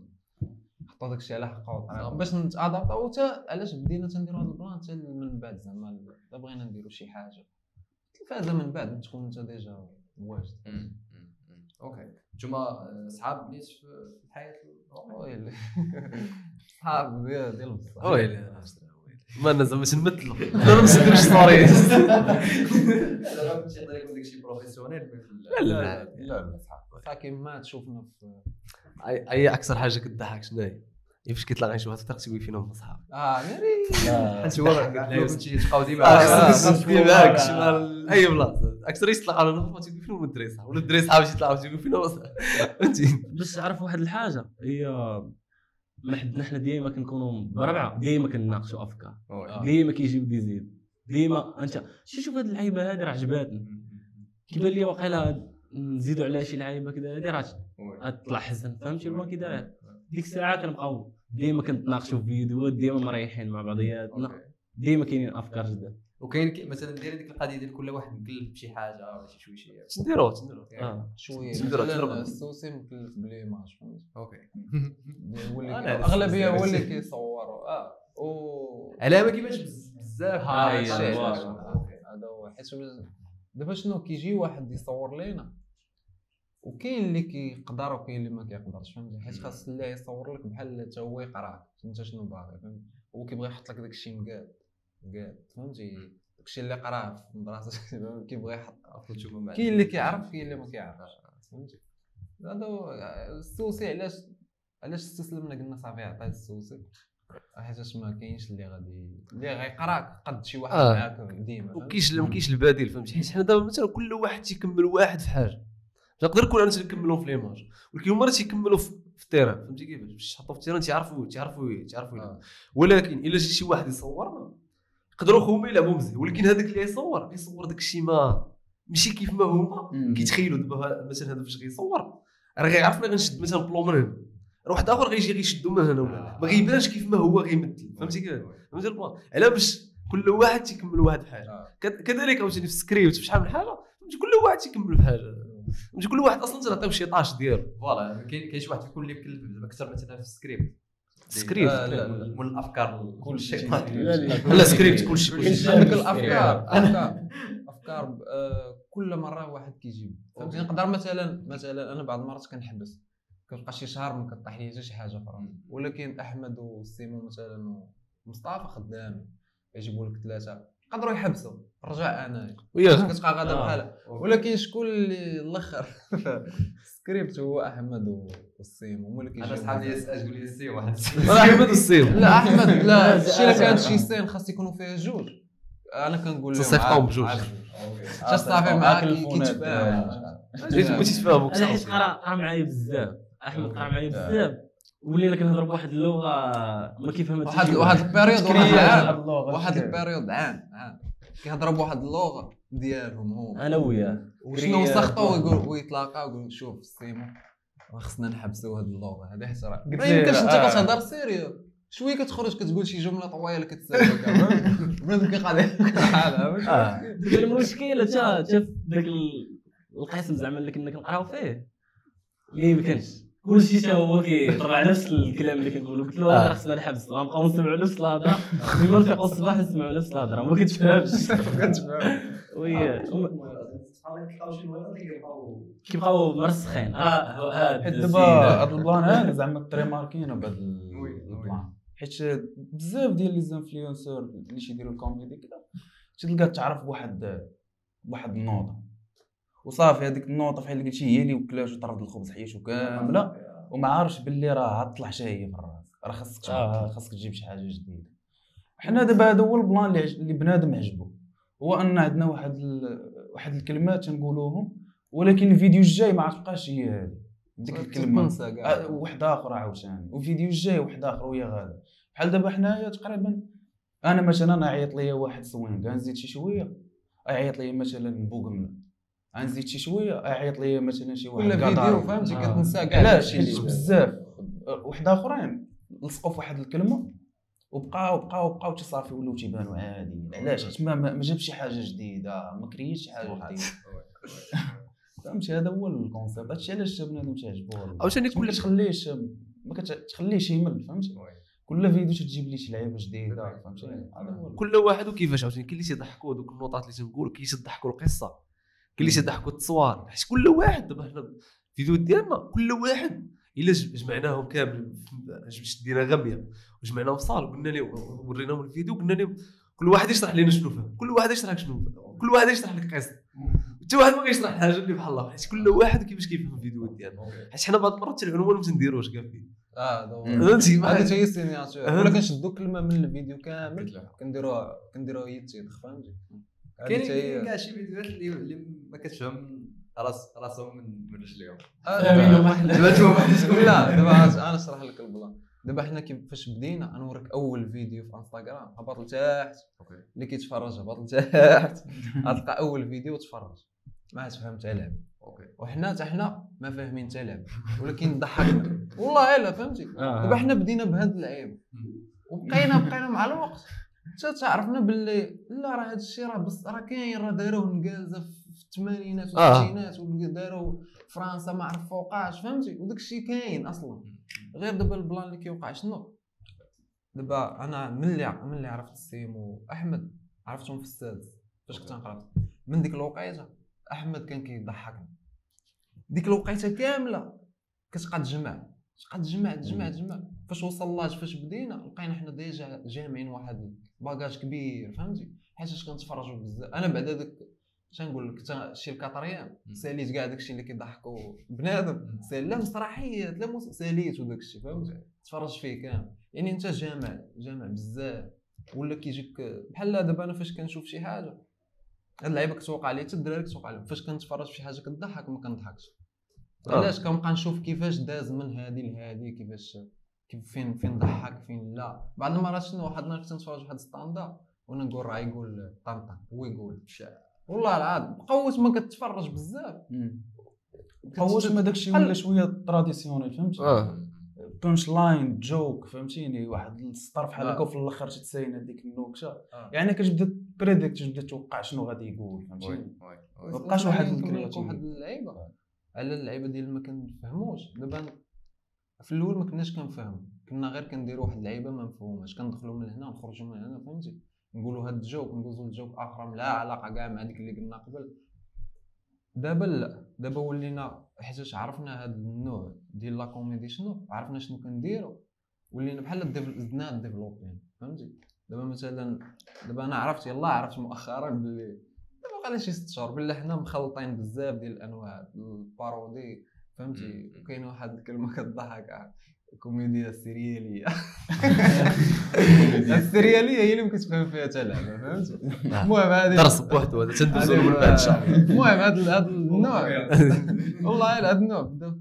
حطوا داكشي على حقه باش نتادابطاو حتى علاش بدينا تنديروا هذا البلان حتى من بعد زعما بغينا نديروا شي حاجه التلفازه من بعد تكون انت ديجا واجد اوكي نتوما صحاب نيت في الحياه ويلي صحاب ديال بصح ويلي ما زعما تنمثلوا ما مسدوش ستوريات لا راه ماشي طريق داكشي بروفيسيونيل لا لا لا صح كيما تشوفنا في اي اكثر حاجه كتضحك شنو هي فاش كيطلع شي واحد تاكسي وي فينا مصحاب ناري حيت هو لا كنتي تبقاو ديما معاك شي نهار اي بلاصه اكثر يطلع على نهار تيقول فينا الدري صح ولا الدري صحاب شي طلعوا تيقول فينا فهمتي باش تعرف واحد الحاجه هي نحن ديما كنكونوا بربعه ديما كنناقشوا افكار ديما كيجيو ديزيد ديما انت شوف هاد اللعيبه هادي راه عجباتني كيبان لي واقيلا نزيدوا عليها شي لعيبه كذا هادي راه غتطلع حسن فهمتي هو كي داير ديك الساعه كنبقاو ديما كنتناقشوا في فيديوهات ديما مريحين مع بعضياتنا ديما كاينين افكار جداد وكاين مثلا داير ديك القضيه ديال كل واحد مكلف بشي حاجه ولا شي شويه تنديرو شويه تنديرو السوسي مكلف بلي ماش اوكي الاغلبيه هو اللي كيصوروا علاه ما كيبانش بزاف هذا هو حيت دابا شنو كيجي واحد يصور لينا وكاين اللي كيقدر وكاين اللي ما كيقدرش فهمتي حيت خاص اللي يصور لك بحال حتى هو يقراك انت شنو باغي فهمتي هو كيبغي يحط لك داكشي مقاد فهمتي داكشي اللي قراه في المدرسه كيبغي يحط كاين اللي كيعرف كاين اللي ما كيعرفش فهمتي هذا السوسي علاش استسلمنا قلنا صافي عطيه السوسي حيت ما كاينش اللي غيقراك قد شي واحد معاك ديما وكاينش البديل فهمتي حيت حنا دابا مثلا كل واحد تيكمل واحد فحال نقدر نكون انا تنكملهم في ليماج ولكن هما راه تيكملوا في التيران فهمتي كيفاش باش تحطوا في التيران تيعرفوا ولكن الا جا شي واحد يصورنا يقدروا خوهم يلعبوا مزيان ولكن هذاك اللي يصور داك الشيء ما ماشي كيف ما هما كيتخيلوا دابا مثلا هذا فاش غيصور راه غيعرفنا غنشد مثلا بلو من هنا واحد اخر غيجي غيشدو من هنا ولا ما غيبانش كيف ما هو غيمثل فهمتي كيفاش فهمتي البلان على باش كل واحد تيكمل واحد بحال كذلك عاوتاني في السكريبت في شحال من حاجه كل واحد تيكمل بحال مش كل واحد اصلا تنعطيو شي طاش ديالو فوالا كاين شي واحد يكون اللي مكلف زعما اكثر مثلا في السكريبت من الافكار كلشي لا سكريبت كلشي عندك الافكار كل مره واحد كيجيب فهمتي نقدر مثلا انا بعض المرات كنحبس كنبقى شي شهر ما كطيح لي حتى شي حاجه اخرى ولكن احمد والسيمو مثلا ومصطفى خدامين يجيبوا لك ثلاثه قدروا يحبسوا رجع انايا كتبقى غادا بحالها ولكن شكون اللي الاخر السكريبت هو احمد والسيم هما اللي كيجيو انا صحابي يسال قول لي السيم واحد احمد والسيم لا احمد لا شي كانت شي سين خاص يكونوا فيها جوج انا كنقول لهم تصيفطهم بجوج حتى صافي معاك كيتفاهموا جيت بغيتي تفاهموك انا حيت قرا معايا بزاف احمد قرا معايا بزاف ولينا كنهضروا بواحد اللغه ما كيفهمها واحد البيريود واحد البيريود عام كيهضروا بواحد اللغه ديالهم هو انا وياه وشنو سخطوا ويقول ويتلاقاو ويقول شوف السيمو خصنا نحبسوا هاد اللغه هذه حيت راه ما يمكنش انت كتهضر سيريو شويه كتخرج كتقول شي جمله طويله كتسالك بنادم كيقادر بحالها المشكله تا في داك القسم زعما اللي كنا كنقراو فيه اللي ما كانش كلشي تا هو كيطبع نفس الكلام اللي كنقولو قلت له راه خصنا نحبس غنبقاو نسمعوا نفس الهضره ديما نفيقوا الصباح نسمعوا نفس الهضره ما كتفهمش وي كيبقاو مرسخين هاد دابا هاد البلان هذا زعما تري ماركينا بهاد حيت بزاف ديال لي زانفلونسور اللي تيديروا الكوميدي كذا تلقى تعرف بواحد النوطه وصافي هذيك النوطه فحال قلتي هي اللي وكلاش وطرد الخبز حياته كامله وما عارفش باللي راه عطلع حتى هي من الراس راه خاصك تجيب شي حاجه جديده. حنا دابا هذا هو البلان اللي بنادم عجبو هو ان عندنا واحد الكلمات تنقولوهم ولكن الفيديو الجاي ما عتبقاش هي هذه ديك الكلمه واحد اخر عاوتاني والفيديو الجاي واحد اخر ويا غادا بحال دابا حنايا تقريبا انا مثلا عيط ليا واحد سوينغ غنزيد شي شويه عيط ليا مثلا بوغمله غنزيد شي شويه عيط ليا مثلا شي واحد كاع فيديو فهمتي كتنسى كاع علاش بزاف واحد اخرين لصقوا في واحد الكلمه وبقاو تصافي ولاو تيبانوا عادي علاش حيت ما جابش شي حاجه جديده ما كرييتش شي حاجه جديده فهمتي هذا هو الكونسيبت هادشي علاش بنادم تعجبو عاوتاني كلش خليهش ما كتخليهش يمل فهمتي كل فيديو تجيب لي شي لعيبه جديده فهمتي كل واحد وكيفاش عاوتاني كاين اللي تيضحكوا دوك النقطات اللي تنقول كاين اللي تضحكوا القصه كاين اللي تضحكوا التصوير حيت كل واحد دابا حنا الفيديو ديالنا كل واحد الا جمعناهم كامل دينا غبيه وجمعناهم في صال قلنا لهم وريناهم الفيديو قلنا لهم كل واحد يشرح لنا شنو فهم كل واحد يشرح لك شنو فهم كل واحد يشرح لك قصه حتى واحد ما كيشرح حاجه اللي بحال الله حيت كل واحد كيفاش كيفهم الفيديو ديالنا حيت حنا بعض المرات العنوان ما تنديروش كاع فيه دابا هذا هي السينياتور ولا كنشدو كلمه من الفيديو كامل كنديروها هي التيتر فهمتي كاين كاع شي فيديوهات اللي ما كتفهم راسهم من رجليهم لا دابا انا نشرح لك البلان دابا حنا كيفاش بدينا نوريك اول فيديو في انستغرام هبط لتحت اللي كيتفرج هبط لتحت غتلقى اول فيديو تفرج ما تفهم حتى لعب وحنا حتى حنا ما فاهمين حتى لعب ولكن ضحكنا والله الا فهمتي دابا حنا بدينا بهاد اللعيبه وبقينا مع الوقت حتى تعرفنا باللي لا راه هاد الشيء راه كاين راه داروه نكازه في الثمانينات والستينات وداروا فرنسا ما عرف فوقاش فهمتي وداك الشيء كاين اصلا غير دابا البلان اللي كيوقع شنو دابا انا ملي عرفت السيمو احمد عرفتهم في السادس فاش كنت نقرا من ديك الوقيته احمد كان كيضحكني ديك الوقيته كامله كتبقى تجمع فاش وصلناش فاش بدينا لقينا حنا ديجا جامعين واحد باكاج كبير فهمتي حيتاش كنتفرجوا بزاف انا بعد هذاك تنقول لك شي الكاطريان ساليت كاع داكشي اللي كيضحكوا بنادم لا مسرحيات لا ساليت وداكشي فهمتي تفرج فيه كامل يعني انت جامع بزاف ولا كيجيك بحال دابا انا فاش كنشوف شي حاجه هاد اللعيبه كتوقع لي حتى الدراري كتوقع لهم فاش كنتفرج في شي حاجه كتضحك ما كنضحكش علاش كنبقى نشوف كيفاش داز من هادي لهادي كيفاش فين ضحك فين لا بعض المرات شنو واحد النهار كنت نتفرج واحد ستانداب وانا نقول راه يقول طنطا هو يقول والله العظيم قوت ما كتتفرج بزاف قوت ما داكشي ولا شويه تراديسيونيل فهمتي بونش لاين جوك فهمتيني واحد السطر بحال هكا وفي الاخر تتساين هذيك النكشه يعني كتبدا بريديكت تبدا توقع شنو غادي يقول فهمتيني ما بقاش واحد اللعيبه على اللعيبه ديال ما كنفهموش دابا في الاول ما كناش كنفهمو كنا غير كنديرو واحد اللعيبه ما مفهوماش كندخلو من هنا ونخرجو من هنا فهمتي نقولوا هاد الجوك ندوزو لجوك اخر لا علاقه كاع مع ديك اللي قلنا قبل دابا لا دابا ولينا حيتاش عرفنا هاد النوع ديال لا كوميدي شنو عرفنا شنو كنديرو ولينا بحال زدنا ديفلوبين فهمتي دابا مثلا دابا انا عرفت مؤخرا بلي دابا بقى شي 6 شهور بلي حنا مخلطين بزاف ديال الانواع البارودي فهمتي وكاين واحد الكلمه كتضحك الكوميديا السرياليه السرياليه هي اللي ما كتفهم فيها حتى لعبه، فهمت؟ المهم هذه درس بوحدو هذا تندوزو من بعد شهر. المهم هذا النوع والله هذا النوع بدا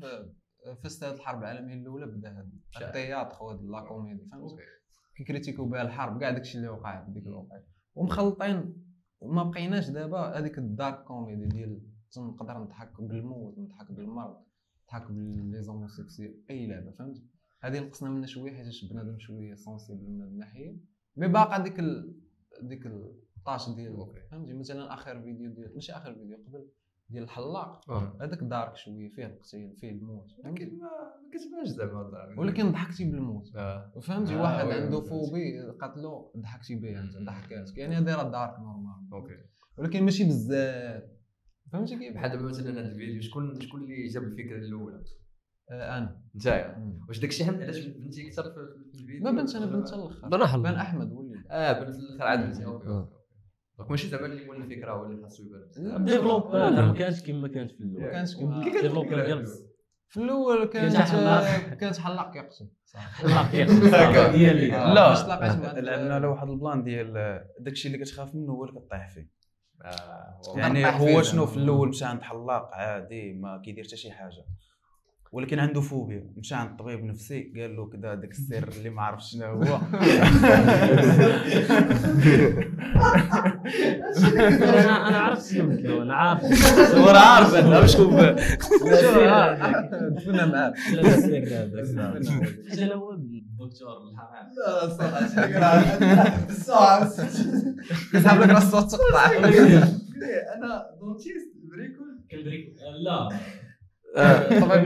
فاست هذه الحرب العالميه الاولى، بدا هذا التياتر وهذا لا كوميدي، فهمت؟ كيكريتيكو بها الحرب كاع داكشي اللي وقع في ديك الوقيته، ومخلطين ما بقيناش دابا هذيك الدارك كوميدي ديال نقدر نضحك بالموت، نضحك بالمرض، نضحك باللي زومو سيكسي اي لعبه، فهمت؟ هذه نقصنا منها شويه حيت بنادم شويه سونسيبل من هذه الناحيه، مي باقا ديك الطاش ديالو، فهمتي؟ مثلا اخر فيديو ديال ماشي اخر فيديو قبل ديال الحلاق، هذاك دارك شويه فيه القتيل فيه الموت، ولكن ما كتبانش زعما الدار، ولكن ضحكتي بالموت، فهمتي؟ واحد عنده فوبي قتلو ضحكتي به انت، ضحكاتك يعني هذه راه دارك نورمال، اوكي، ولكن ماشي بزاف، فهمتي كيف؟ بحال دابا مثلا هذا الفيديو شكون اللي جاب الفكره الاولى؟ انا نتايا. واش داكشي علاش بنتي اكثر في الفيديو؟ ما بنتش انا، بنت حتى الاخر، بان احمد وليد بنت الاخر عاد بنتي، دونك ماشي زعما اللي مول الفكره هو اللي خاصو يبان ديفلوب، ما كانش كما كانت في الاول، ما كانش كما ديفلوب ديال في الاول، كانت حلاق يقسم صح، حلاق يقسم ديالي، لا طلقات لعبنا على واحد البلان ديال داكشي اللي كتخاف منه هو اللي كطيح فيه، يعني هو شنو في الاول مشى عند حلاق عادي ما كيدير حتى شي حاجه، ولكن عنده فوبيا، مشى عند طبيب نفسي قال له كذا داك السر اللي ما عرفش شنو هو، انا عرفت شنو قالوا، انا عارف ورا عارف انا شكون دفنا معاه السر هذاك، انا هو الدكتور الحمام، لا الصراحه الساعه كتعمل لك راس الصوت تقطع، انا دونتيست بريكول لا طبعا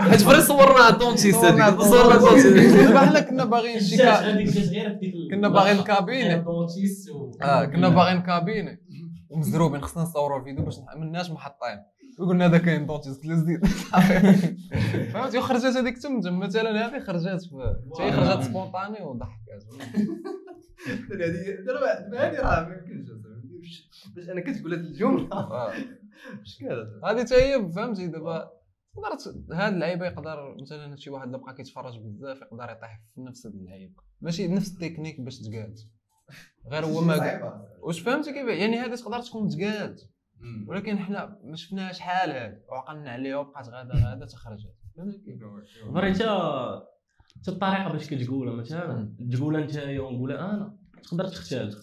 حيت فري صورنا الدونتيست هذيك، صورنا الدونتيست بحال كنا باغيين شي كنا باغيين كابينه، كنا باغيين كابينه ومزروبين خصنا نصوروا فيديو باش مناش محطين، وقلنا هذا كاين دونتيست لزيد، فهمتي؟ خرجت هذيك تمتم مثلا، هذه خرجت حتى خرجت سبونطاني وضحكات، هذه راه ما يمكنش باش انا كتقول هذه الجمله مشكله هذه حتى هي، فهمتي؟ دابا تقدر هاد اللعيبه يقدر مثلا شي واحد بقى كيتفرج بزاف يقدر يطيح في نفس اللعيبه، ماشي نفس التكنيك باش تقاد، غير هو ما واش فهمتي كيف يعني، هذه تقدر تكون تقاد ولكن حنا ما شفناهاش شحال هذه وعقلنا عليها وبقات غادا تخرجت، فهمتي كيف؟ فري حتى الطريقه باش كتقولها، مثلا تقولها نتايا ونقولها انا، تقدر تختلف،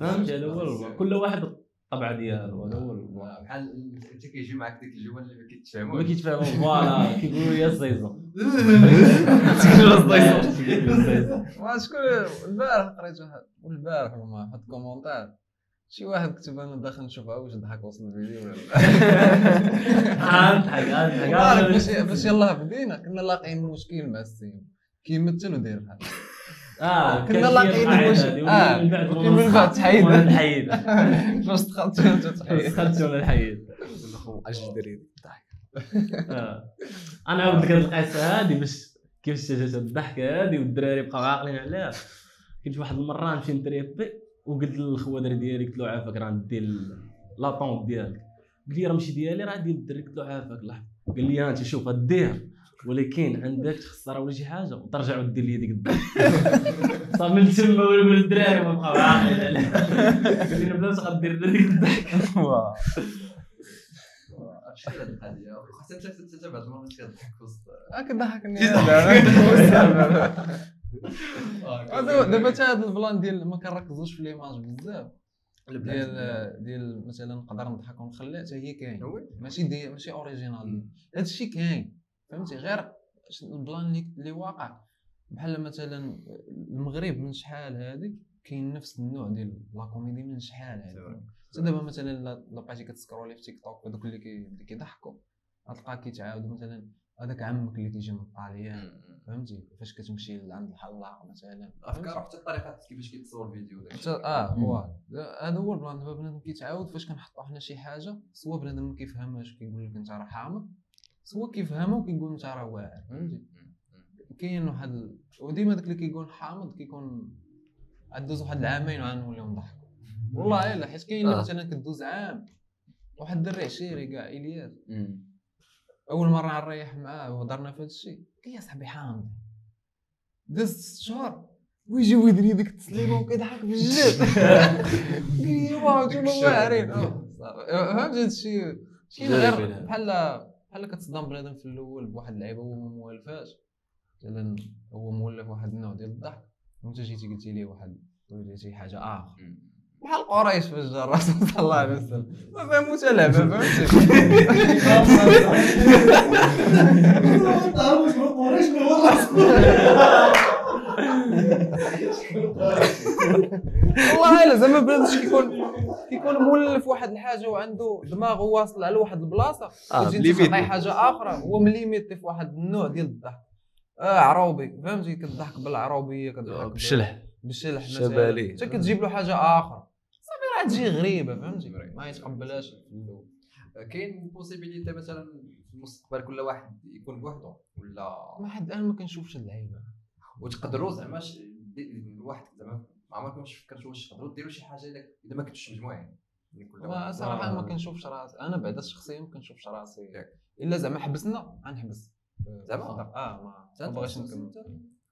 فهمتي؟ هذا هو كل واحد الطبعه ديالو، هذا هو بحال انت كيجي معاك ديك الجمل اللي ما كيتفاهموش، ما كيتفاهموش فوالا، كيقولوا يا الزيزون وشكون البارح قريت واحد والبارح واحد الكومونتير، شي واحد كتب انا داخل نشوف واش ضحك وصل الفيديو ولا لا، ضحك باش يلاه بدينا، كنا لاقيين مشكل مع السيم كيمثل وداير بحال كنا لاقيين المشكل، من بعد تحيد نحيد فاش دخلتونا نحيد اخو اجي دري الضحك، انا عاود لك هذه القصه هذه باش كيفاش جات الضحكه هذه والدراري بقاو عاقلين عليها، كنت واحد المره نمشي نتريبي وقلت للخوادر ديالي قلت له عافاك راه ندي لاطونط ديالك، قال لي راه ماشي ديالي راه ديال الدري، قلت له عافاك لحظه، قال لي ها انت شوف دير ولكن عندك تخسر ولا شي حاجه وترجع ودير لي هذيك الضحك، صافي من تما ولا الدراري ما بقاو عاقلين عليها، قال لنا بلاش غدير لنا هذيك الضحك، واه شحال هاد القضيه، وخاصه انت بعض المرات كتضحك في وسط كضحكني دابا حتى هاد البلان ديال ما كنركزوش في ليماج بزاف ديال مثلا نقدر نضحك ونخلع حتى هي كاين، ماشي اوريجينال، هادشي كاين، فهمتي؟ غير البلان اللي واقع بحال مثلا المغرب من شحال هذيك كاين نفس النوع ديال لا كوميدي من شحال هذيك، دابا مثلا لا بقيتي كتسكرولي في تيك توك هذوك اللي كيضحكوا غتلقى كيتعاودوا، مثلا هذاك عمك اللي كيجي من الطاليان، فهمتي؟ فاش كتمشي لعند الحلاق مثلا، الافكار وحتى الطريقه كيفاش كيتصور الفيديو داكشي، هو هذا هو البلان. دابا بنادم كيتعاود فاش كنحطوا حنا شي حاجه، سوا بنادم ما كيفهمهاش كيقول لك انت راه حامض، سوا كيفهمها وكيقول انت راه واعر، فهمتي؟ كاين واحد وديما داك اللي كيقول حامض كيكون عدوز واحد العامين وغنوليو نضحكوا، والله الا حيت كاين مثلا كدوز عام واحد الدري عشيري كاع الياس اول مره نريح معاه وهضرنا في هذا الشيء قال لي صاحبي حامض دازت 6 شهور ويجي ويدري ديك التسليمه وكيضحك بالجد قال لي واو نتوما واعرين فهمت هذا الشيء شي غير بحال كتصدم بنادم في الاول بواحد اللعيبه هو ما موالفاش مثلا هو مولف واحد النوع ديال الضحك وانت جيتي قلتي ليه واحد وليتي حاجه اخر بحال قريش في الجر رسول الله عليه وسلم ما فهموش اللعبه فهمتي ما تعرفوش شنو قريش ولا هو والله الا زعما بنادم كيكون مولف واحد الحاجه وعنده دماغه واصل على واحد البلاصه وتجي تعطيه حاجه اخرى هو مليميتي في واحد النوع ديال الضحك عروبي فهمتي كتضحك بالعروبيه كتضحك بالشلح شبالي حتى كتجيب له حاجه اخرى صافي راه تجي غريبه فهمتي ما يتقبلهاش في الاول كاين بوسيبيليتي مثلا في المستقبل كل واحد يكون بوحده ولا ما حد الان ما كنشوفش اللعيبه وتقدروا زعما الواحد زعما ما عمركم فكرتوا واش تقدروا ديروا شي حاجه اذا ما كنتوش مجموعين ما صراحه ما كنشوفش راسي انا بعدا شخصيا ما كنشوفش راسي الا زعما حبسنا غنحبس زعما ما بغيتش نكمل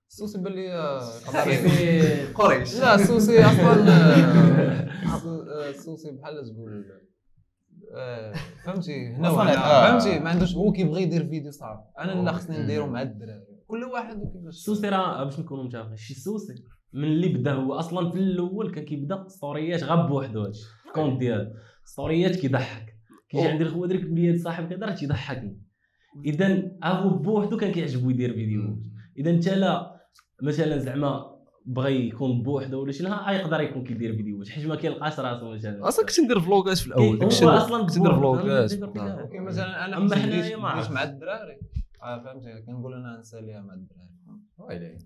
السوسي بان لي صاحبي قريش لا السوسي اصلا السوسي بحال تقول فهمتي هنا فهمتي ما عندوش هو كيبغي يدير فيديو صعب انا لا خصني نديرو مع الدراري كل واحد وكيفاش السوسي راه باش نكونوا متفقين شي السوسي من اللي بدا هو اصلا في الاول كان كيبدا ستوريات غا بوحدو هادشي الكونت ديالو ستوريات كيضحك كيجي عند الخوه ديالك بلي صاحب كذا راه تيضحكني اذا هو بوحدو كان كيعجبو يدير فيديوهات اذا انت لا مثلا زعما بغى يكون بوحده ولا شي نهار يقدر يكون كيدير فيديوهات حيت ما كيلقاش راسو مثلا اصلا كنت ندير فلوغات في الاول داكشي اصلا كنت ندير فلوغات مثلا انا اما حنايا مع الدراري فهمتي كنقول انا نساليها مع الدراري ويلي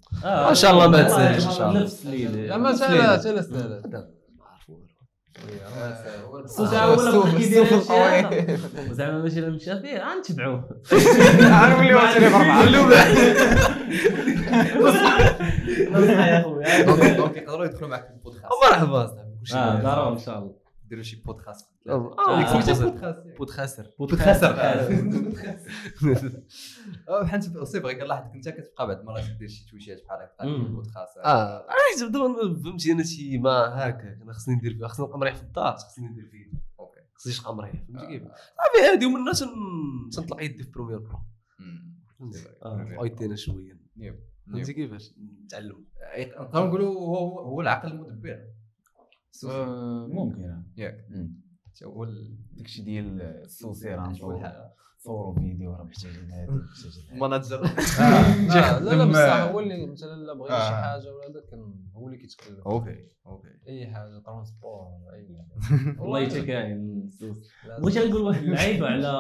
ان شاء الله ما تساليش ان شاء الله نفس الليل اما سالا زعما ماشي الا مشى فيه غنتبعوه غنوليو تيلي بربعه نصح يا خويا دونك يقدروا يدخلوا معك في البودكاست مرحبا زعما كلشي ضروري ان شاء الله ديروا شي بودكاست بودكاست حنت سي فغي كنلاحظك انت كتبقى بعض المرات دير شي تويشات بحال هكا بودكاست علاش بدون فهمتي انا شي ما هكا انا خصني ندير فيه خصني نبقى مريح في الدار خصني ندير فيه اوكي خصني نبقى مريح فهمتي كيف صافي هادي ومن الناس تنطلق يدي في بروميير برو عيطينا شويه فهمتي كيفاش نتعلم نقدروا نقولوا هو العقل المدبر ممكن ياك هو داكشي ديال السوسي راه صوروا فيديو راه محتاجين هذا المناظر لا بصح هو اللي مثلا لا بغيت شي حاجه ولا هذا هو اللي كيتكلم اوكي اي حاجه ترونسبور ولا اي حاجه والله حتى كاين السوسي بغيت نقول واحد اللعيبه على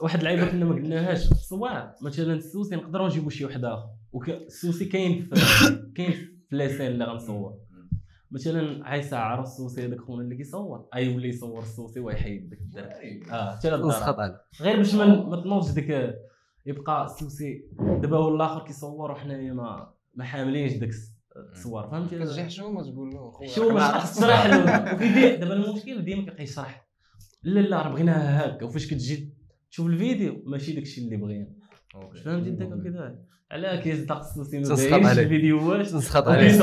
واحد اللعيبه كنا ما قلناهاش في الصواع مثلا السوسي نقدروا نجيبوا شي واحد اخر السوسي كاين في ليسين اللي غنصور مثلا عيسى عرف السوسي هذاك خونا اللي كيصور يولي يصور السوسي ويحيد داك الدراري حتى لا غير باش ما تنوضش ديك يبقى السوسي دابا هو الاخر كيصور وحنايا ما حاملينش داك التصوير فهمتي كتجي حشومه تقول له خويا حشومه تشرح له وكيبيع دابا المشكل ديما كيبقى يشرح لا لا راه بغيناها هكا وفاش كتجي تشوف الفيديو ماشي داكشي اللي بغينا فهمتي انت كذا علاه كيصدق السوسي ما دايرش الفيديوهات تنسخط عليه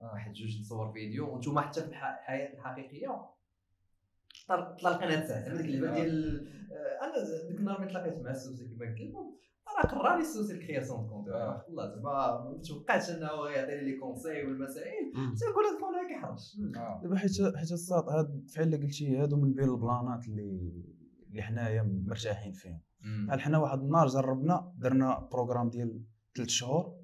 واحد جوج نصور فيديو وانتم حتى في الحياه الحقيقيه طلقنا ساعه زعما ديك اللعبه ديال انا ديك النهار ملي تلاقيت مع السوسي كما قلت لكم راه قرر السوسي الكرياسيون كونت والله زعما ما توقعتش انه يعطيني لي كونساي والمسائل تنقول هاد الفون هكا كيحرش دابا حيت الساط هاد بحال اللي قلتي هادو من بين البلانات اللي حنايا مرتاحين فيهم بحال حنا واحد النهار جربنا درنا بروغرام ديال 3 شهور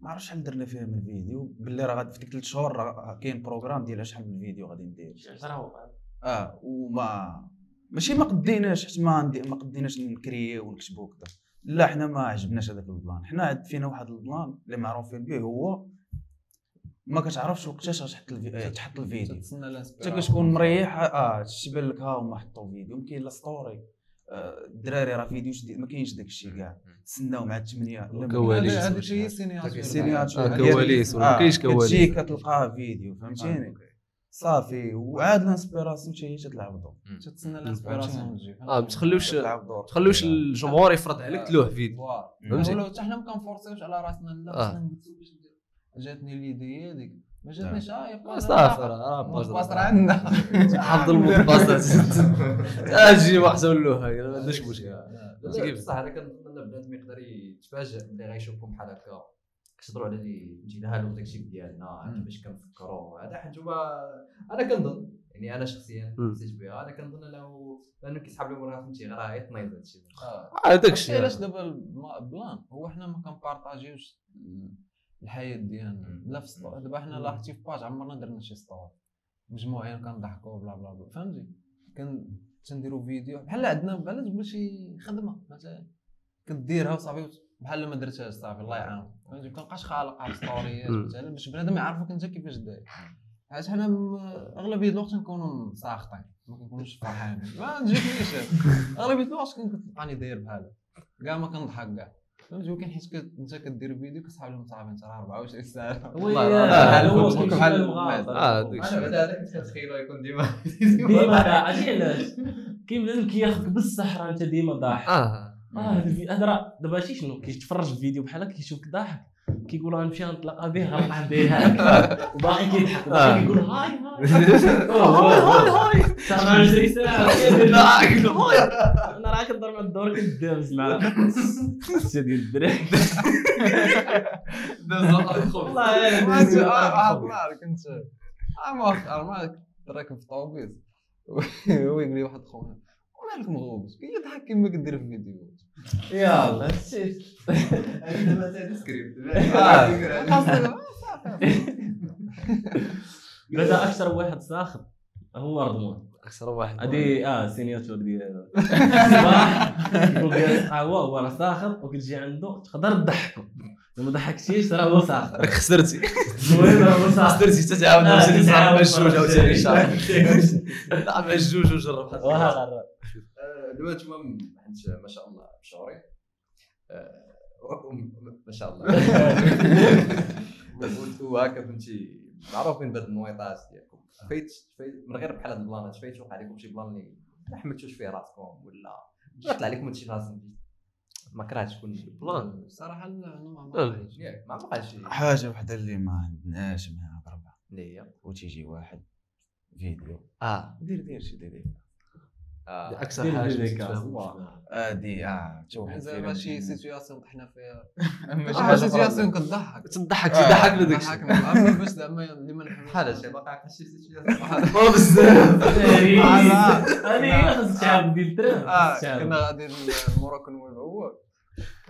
ما عرفتش شحال درنا فيه من فيديو باللي راه غادي في ديك 3 شهور راه كاين بروغرام ديال شحال من فيديو غادي ندير وما ماشي ما قديناش حيت ما قديناش نكريو ونكتبو وكذا، لا حنا ما عجبناش هذاك البلان. حنا عاد فينا واحد البلان اللي معروفين به، هو ما كتعرفش وقتاش غاش تحط الفيديو، حتى كتكون مريح شي بان لك ها هما حطوا فيديو، يمكن لا ستوري الدراري راه فيديو ما كاينش داك الشيء كاع، تسناو مع 8 الكواليس، هذا الشيء سينياتور كواليس ولا ما كاينش كواليس، كتجي كتلقاها فيديو فهمتيني صافي، وعاد الانسبيراسيون حتى هي تلعب دور، تتسنى الانسبيراسيون تجي ما تخلوش الجمهور يفرض عليك تلوح فيديو فهمتي، ولا حتى حنا ما كنفورسيوش على راسنا، لا خصنا نقولوا باش جاتني ليدي هذيك ما جاتنيش يبقى صافي راه مقصر عندنا حظ المقبصات اجي واحد ولوها ما عندناش مشكل. بصح انا كنتمنى بنادم يقدر يتفاجئ ملي غيشوفكم بحال هكا كتهضروا على الامتنان وداك الشيء ديالنا باش كنفكروا هذا، حيت انا كنظن يعني انا شخصيا حسيت بها، انا كنظن لانه كيسحب لهم راه فهمتي غير راه يتنيض هذا الشيء هذاك الشيء. علاش دابا البلان هو حنا ما كنبارطاجيوش الحياه ديالنا لا في السطور، دابا حنا لاحظتي في باج عمرنا درنا شي سطور مجموعين كنضحكوا بلا بلا بلا فهمتي، تنديروا فيديو بحال عندنا بحال تقول شي خدمه مثلا كديرها وصافي بحال ما درتهاش صافي الله يعاون فهمتي، ما كنبقاش خالقها في ستوريات مثلا باش بنادم يعرفك انت كيفاش داير، حيت حنا اغلبيه الوقت كنكونوا ساخطين ما كنكونوش فرحانين ما تجيكنيش اغلبيه الوقت كنلقاني داير بحال كاع ما كنضحك كاع فهمتي، ولكن حيت انت كدير فيديو كتصحاب لهم صاحبي انت راه 24 ساعه والله راه بحال المغامره بعدا هذاك كتخيلو يكون ديما عرفتي علاش كاين بنادم كياخذك بالصحراء انت ديما ضاحك هذا دابا شي شنو كيتفرج في فيديو بحال هكا كيشوفك ضاحك كيقول غنمشي غنتلاقى به غنلقى به وباقي كيضحك باقي كيقول هاي هاي تمام جريسه هاي انا راه كنضرب مع الدور كندابز معاه السته ديال الدراري دابز اخو والله كنت مؤخرا ما راكب في طوبيس ويقول لي واحد خونا مالك مغوبش كيضحك كما كدير في الفيديوهات يلاه هادشي هذا مثلا سكريبت بدا اكثر واحد ساخط هو رضوان اكثر واحد هادي سينياتور ديالو صباح كيقول لك هو راه ساخط وكتجي عنده تقدر تضحكو لو ما ضحكتيش راه هو ساخط راك خسرتي المهم راه هو ساخط خسرتي تتعاود نفس الصراحه الجوج عاوتاني ان شاء الله نعم الجوج وجرب حتى دابا نتوما ما شاء الله مشهورين ما شاء الله وهكا فهمتي معروفين بهاد النويطات ديالكم، من غير بحال هاد البلانات فايت وقع لكم شي بلان اللي ما حملتوش فيه راسكم ولا طلع لكم هادشي في راسكم ما كرهتش تكون بلان؟ بصراحه لا ما بقاش حاجه وحده اللي ما عندناش معها بربعه اللي هي وتيجي واحد فيديو دير شي دير اكثر حاجه هادي حتى ماشي سيتوياسيون طحنا فيها ماشي سيتوياسيون كتضحك تضحكنا داكشي باش زعما اللي ما نحملش بحال شي باقي عقل شي سيتوياسيون بزاف انا خصك تعاود ديال الدراري كنا غادي لموروكو نولعو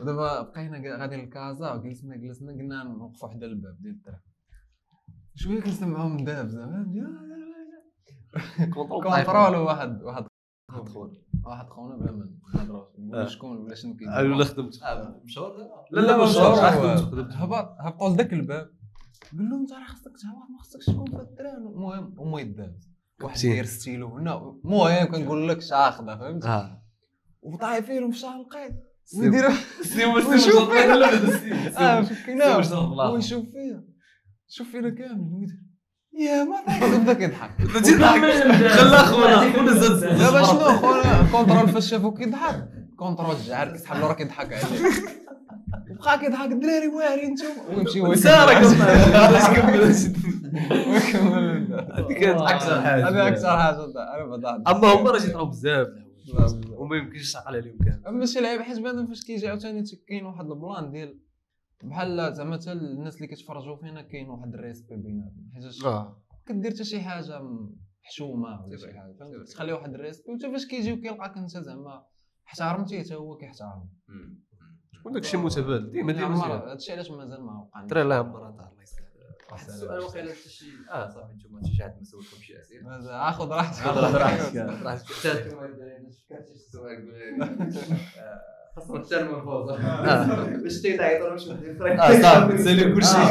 ودابا بقينا غادي لكازا وجلسنا قلنا نوقفوا حدا الباب ديال الدراري شويه كنسمعهم معاهم نداب زعما كونترول واحد خونا بلا ما نهضروش نقول شكون بلا شنو كيدير ولا خدمت مشهور لا مشهور هبطوا لذاك الباب قال لهم انت راه خصك تهبط ما خصكش تكون في الدران المهم هما يدابز واحد داير ستيلو هنا المهم كنقول لك شاخده فهمتي وطايفين لهم في شعر القيد ويديروا سيمو لا ويشوف فيا شوف فينا كامل يا ما بدا كيضحك خلى خونا زاد دابا شنو خونا كونترول فاش شافو كيضحك كونترول الجعر كيسحب له راه كيضحك عليه بقى كيضحك الدراري واعرين نتوما ويمشي هو سارك كمل هذيك اكثر حاجه هذه اكثر حاجه انا بضحك اللهم راه جيتهم بزاف وما يمكنش تعقل عليهم كامل اما شي لعيبه حيت بانوا فاش كيجي عاوتاني كاين واحد البلان ديال بحال زعما حتى الناس اللي كيتفرجوا فينا كاين واحد الريسبي بيناتهم حيت كدير حتى شي حاجه محشومه ولا شي حاجه تخلي واحد الريسبي وانت فاش كيجي وكيلقاك انت زعما احترمتيه حتى هو كيحترم شكون داكشي متبادل ديما هادشي علاش مازال ما وقعنا الدراري الله يعمرها الله يسهل السؤال واقيلا حتى شي صافي انتم حتى شي حد ما سولكم شي اسئله. اخذ راحتك خذ راحتك حتى انتم الدراري شكرتي السؤال خاصه حتى المفوضه باش تيتعيطوا لهمش واحد الفريق صافي تسالي كلشي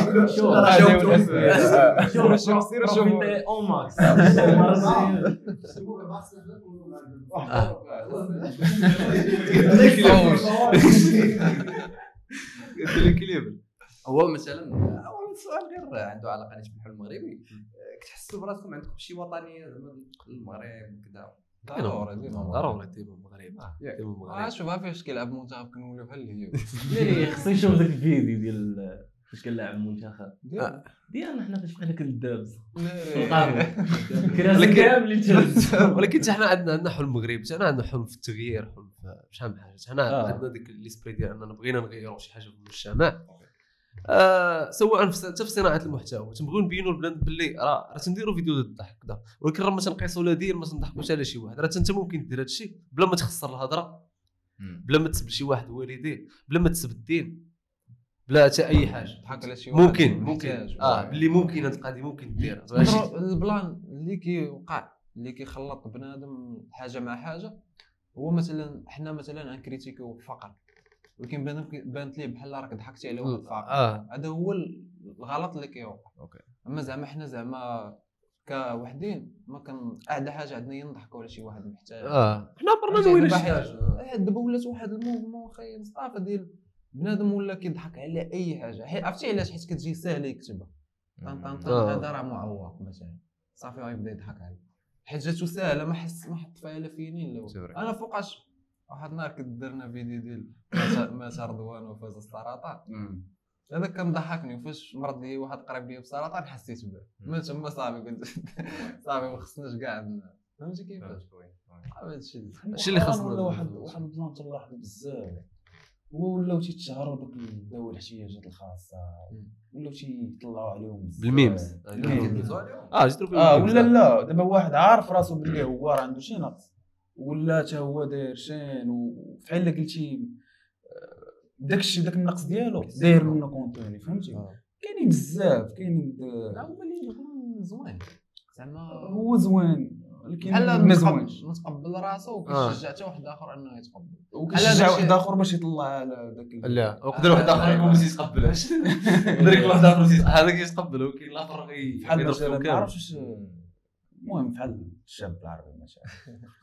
شوف شنو يصير شوف اون ماكس شوفوا باص نقولوا الكليبل هو مثلا اول سؤال غير عنده علاقه بالشحن المغربي. كتحسوا براسكم عندكم شي وطنيه زعما المغرب وكذا؟ ضروري ديما ضروري ديما المغرب ديما المغرب. شوفها فاش كيلعب المنتخب كنوليو بحال الهيو. لا خصني نشوف داك الفيديو ديال فاش كنلعب المنتخب ديالنا حنا فاش بقينا كندابزو القارو كاملين تهز. ولكن حتى حنا عندنا حلم المغرب، حنا عندنا حلم في التغيير، حلم شحال من حاجه. حنا عندنا ديك ليسبري ديال اننا بغينا نغيروا شي حاجه في المجتمع، سواء حتى في صناعه المحتوى. تنبغيو نبينوا البلاد باللي راه تنديروا فيديو ديال الضحك كذا، ولكن راه ما تنقيسوا لا دير ما تنضحكوش على شي واحد. راه انت ممكن دير هذا الشيء بلا ما تخسر الهضره، بلا ما تسب شي واحد والديه، بلا ما تسب الدين، بلا حتى اي حاجه. ضحك على شي واحد ممكن باللي ممكن هاد القضيه ممكن دير. البلان اللي كيوقع اللي كيخلط بنادم حاجه مع حاجه هو مثلا حنا مثلا غنكريتيكيو الفقر، ولكن بانت ليه بحال راك ضحكتي على واحد الفقر. هذا هو الغلط اللي كيوقع. اما زعما حنا زعما كوحدين ما كان اعلى حاجه عندنا هي نضحكوا على شي واحد محتاج. حنا برنا نولي شي حاجه. دابا ولات واحد الموفمون خايب مصطفى ديال بنادم ولا كيضحك على اي حاجه. عرفتي علاش؟ حيت كتجي ساهله يكتبها هذا راه معوق مثلا، صافي غيبدا يضحك عليه حيت جاتو ساهله ما حس ما حط فيها لا فينين لا والو. انا فوقاش واحد النهار كدرنا فيديو ديال مات رضوان وفاز السرطان، هذا كان ضحكني. وفاش مرض لي واحد قريب لي بالسرطان حسيت به من تما صافي قلت صافي ما خصناش كاع. فهمتي كيفاش؟ هذا الشيء اللي خاصنا. واحد البلان تلاحظ بزاف هو ولاو تيتشهروا دوك الدواء الاحتياجات الخاصه، ولاو تيطلعوا عليهم بالميمز. ولا لا دابا واحد عارف راسو بلي هو راه عنده شي نقص ولا تا هو داير شين، وفحال الا قلتي داكشي داك النقص ديالو داير منه كونتوني. فهمتي كاينين بزاف كاينين هما اللي زوين زعما هو زوين، ولكن ما زوينش نتقبل راسو وكنشجع حتى واحد اخر انه يتقبل، وكنشجع واحد اخر باش يطلع على داك. لا يقدر واحد اخر ما يتقبلهاش، يقدر يكون واحد اخر هذاك يتقبل ولكن الاخر غيضرب ما عرفتش. المهم بحال الشاب العربي مثلا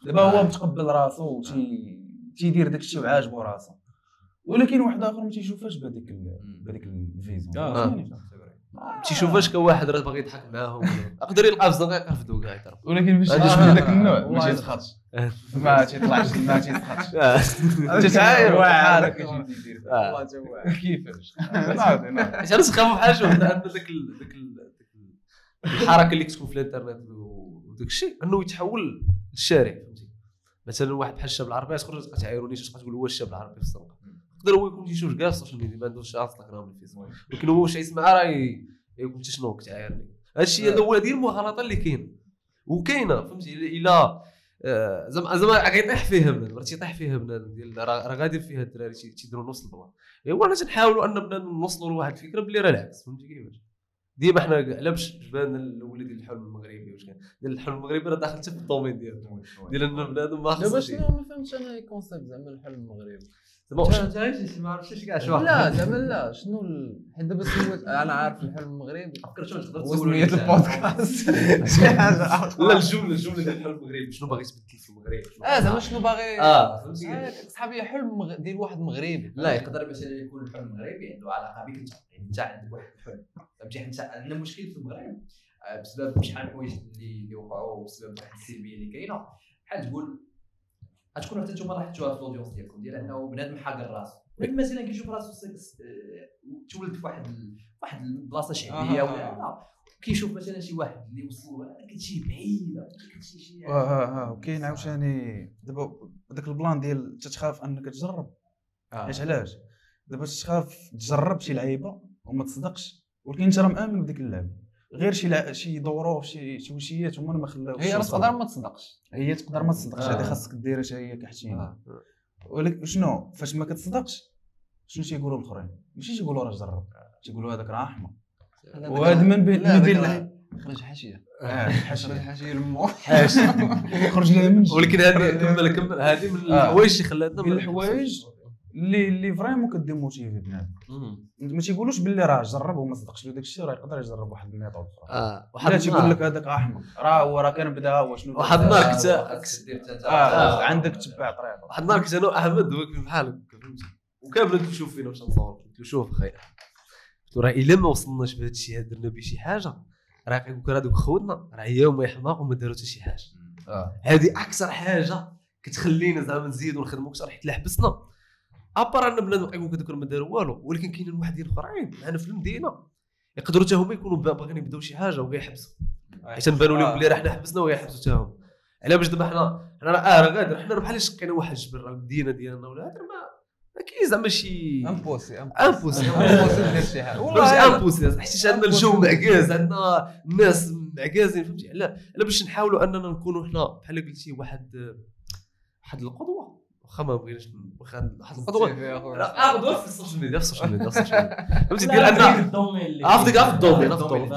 دابا هو متقبل راسو تيدير داكشي وعاجبو راسو، ولكن واحد اخر ما تيشوفهاش بهذيك الفيزون. تيشوفهاش كواحد راه باغي يضحك معاهم، يقدر يلقى في زنقيق رفدو كاع يضرب، ولكن باش تيجي من داك النوع ما تيسخطش ما تيطلعش ما تيسخطش تتعاير وعارك كيدير والله تا واعر كيفاش. حيت انا سخاف بحال شوف داك الحركه اللي كتكون في الانترنت وداك الشيء انه يتحول للشارع. فهمتي مثلا واحد بحال الشاب العربي تقدر تعايروني تبقى تقول هو الشاب العربي في السرقه، يقدر هو يكون تيشوف كاع السوشيال ميديا ما عندوش انستغرام الفيسبوك، ولكن هو واش يسمع راه يقول حتى شنو كتعايرني. هذا الشيء هو هذه المغالطه اللي كاينه وكاينه. فهمتي الا زعما غيطيح فيها بنادم، راه تيطيح فيها بنادم ديال راه غادي فيها الدراري تيديروا نص البلان. هو حنا تنحاولوا ان بنادم نوصلوا لواحد الفكره باللي راه العكس. فهمتي كيفاش؟ ديما حنا على باش جبنا الوليد ديال الحلم المغربي واش كان ديال الحلم المغربي راه داخل حتى في الدومين ديالو ديال ان بنادم ما خصش. دابا شنو ما فهمتش انا الكونسيبت زعما الحلم المغربي ما عرفتش كاع شنو. لا زعما لا شنو حيت دابا سميت انا عارف الحلم المغربي فكرت واش تقدر تسول لي البودكاست شي حاجه. لا الجمله ديال الحلم المغربي شنو باغي تبدل في المغرب زعما شنو باغي. فهمتي صحابي حلم ديال واحد مغربي. لا يقدر مثلا يكون الحلم المغربي عنده علاقه بك انت عندك واحد الحلم. فهمتي حيت عندنا مشكل في المغرب بسبب شحال من الحوايج اللي وقعوا بسبب واحد السلبيه اللي كاينه. بحال تقول غتكونوا حتى نتوما لاحظتوها في الاودينس ديالكم ديال انه بنادم حاقر راسو، ولكن مثلا كيشوف راسو تولد في واحد البلاصه شعبيه ولا كيشوف مثلا شي واحد اللي وصلوا كتجي بعيده كتجي شي وكاين عاوتاني دابا داك البلان ديال تتخاف انك تجرب. علاش دابا تتخاف تجرب شي لعيبه وما تصدقش، ولكن انت راه مامن بديك اللعبه غير شي ظروف شي توشيات هما اللي ما خلاوش. هي تقدر ما تصدقش، هي تقدر ما تصدقش هذه خاصك ديرها حتى هي كحتينا. ولكن شنو فاش ما كتصدقش شنو تيقولوا الاخرين؟ ماشي تيقولوا راه جرب، تيقولوا هذاك راه احمق وهذا من بين خرج حاشيه خرج حاشيه لمو خرج لها منجي. ولكن هذه كمل هذه من الحوايج اللي خلاتنا من الحوايج اللي فريمون كديموتيفي بنادم. ما تيقولوش باللي راه جرب وما صدقش له داك الشيء راه يقدر يجرب واحد الميطود اخرى. واحد تيقول لك هذاك احمق راه هو راه كان بدا هو شنو واحد النهار كنت عندك تبع طريقه. واحد النهار كنت انا واحمد هو بحالك فهمتي وكامل كنشوف فينا باش نصور قلت له شوف اخي قلت له راه الا ما وصلناش بهذا الشيء درنا به شي حاجه راه كيقولوا هذوك خوتنا راه يوم يحماق وما داروا حتى شي حاجه. هذه اكثر حاجه كتخلينا زعما نزيدوا نخدموا اكثر حيت حبسنا ابار انا بنادم كيقول كذاك ما داروا والو. ولكن كاينين واحدين اخرين معنا في المدينه يقدروا حتى هما يكونوا باغيين يبداو شي حاجه وكيحبسوا حيت نبانوا لهم بلي راه حنا حبسنا وكيحبسوا حتى هما. على باش دابا حنا راه قادر حنا بحال شقينا واحد الجبل راه المدينه ديالنا ولا هذا ما كاين زعما شي امبوسي ندير شي حاجه والله امبوسي حيت عندنا الجو معكاز عندنا الناس معكازين فهمتي. على باش نحاولوا اننا نكونوا حنا بحال قلتي واحد القدوه واخا ما بغيناش واخا واحد القدوه اخذوها في السوشيال ميديا فهمتي ديال ان الدومين عرفتي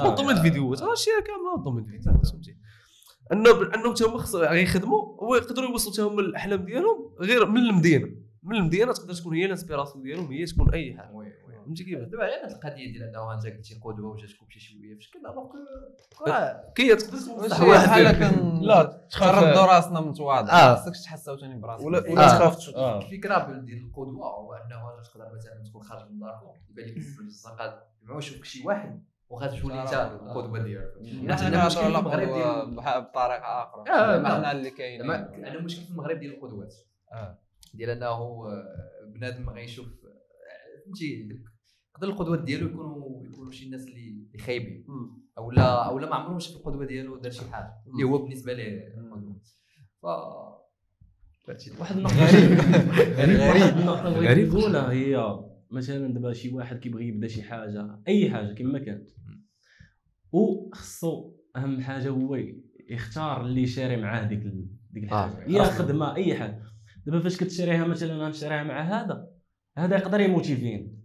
الدومين الفيديوهات راه شي كامله الدومين الفيديوهات فهمتي انهم حتى هما خصهم يخدموا ويقدروا يوصلوا حتى هما الاحلام ديالهم غير من المدينه تقدر تكون هي الانسبيراسيون ديالهم هي تكون اي حاجه فهمتي كيفاش. دابا غير القضيه ديال انه انت قلتي قدوه وجاتكم شي شويه فاش كنا راه كي تقدر لا تخرجوا راسنا من التواضع خاصك تحسوا ثاني براسك ولا تخاف الفكره ديال القدوه هو انه تقدر مثلا تكون خارج من داركم يبان لك في الزنقه مع شوفك شي واحد وغتولي انت القدوه ديالك. حنا مشكل المغرب ديال بطريقه اخرى حنا اللي كاينين انا مشكل في المغرب ديال القدوات ديال انه بنادم غيشوف فهمتي يقدر القدوات ديالو يكونوا شي ناس اللي خايبين اولا ما عمرو شاف القدوه ديالو دار شي حاجه اللي هو بالنسبه ليه القدوه واحد النقطه غريب الاولى هي مثلا دابا شي واحد كيبغي يبدا شي حاجه اي حاجه كما كانت وخصو اهم حاجه هو يختار اللي شاري معاه ديك الحاجه يا خدمه اي حاجه. دابا فاش كتشريها مثلا غنشريها مع هذا يقدر يموتيفين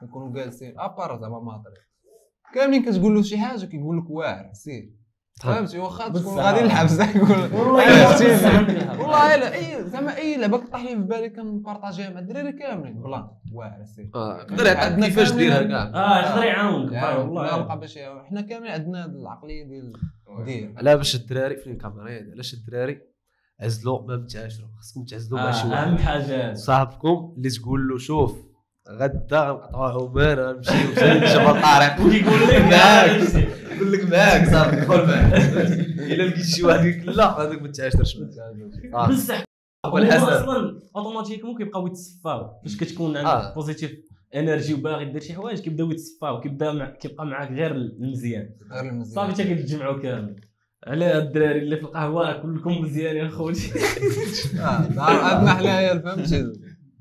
كنكونوا جالسين ابار زعما ماطري كاملين كتقول له شي حاجه كيقول لك واعر سير فهمتي واخا تكون غادي للحبس يقول والله الا زعما اي لعبه كطيح لي في بالي كنبارطاجيها مع الدراري كاملين بلان واعر سير يقدر يعطيك كيفاش ديرها كاع يقدر يعاونك والله يبقى باش حنا كاملين عندنا هذه العقليه ديال دير على باش الدراري فين الكاميرا علاش الدراري عزلوا ما متعاشروا خاصكم تعزلوا مع شي واحد اهم حاجه صاحبكم اللي تقول له شوف غدا غنقطعوهم انا نمشيو نشوفوا الطريق ويقول لك معاك يقول لك معاك صافي دخل معاك الا لقيت شي واحد يقول لك لا هذاك ما تعاشرش بصح اصلا اوتوماتيكمون كيبقاو يتصفاو فاش كتكون عندك بوزيتيف انرجي وباغي دير شي حوايج كيبداو يتصفاو كيبقى معاك غير المزيان صافي حتى كيتجمعوا كامل. على الدراري اللي في القهوه راه كلكم مزيانين خوتي عندنا حنايا فهمتي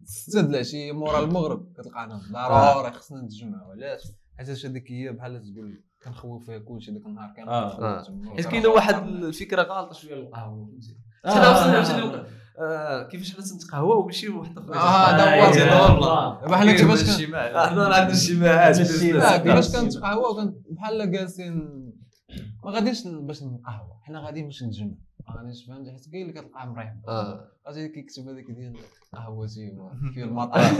6 د العشيه مورا المغرب كتلقانا ضروري خصنا نتجمعوا علاش حيت هذيك هي بحال تقول كنخوف فيها كلشي داك النهار كامل حيت كاينه واحد الفكره غالطه شويه للقهوه فهمتي حنا وصلنا كيفاش حنا تنتقهوا ونمشيو واحد اخرى دابا حنا كيفاش حنا راه عندنا اجتماعات كيفاش كنتقهوا بحال جالسين ما غاديش باش نقهوه حنا غادي باش نتجمع غاديش فهمتي حيت كاين اللي كتلقاه مريح غادي كيكتب هذاك ديال قهوتي في المطعم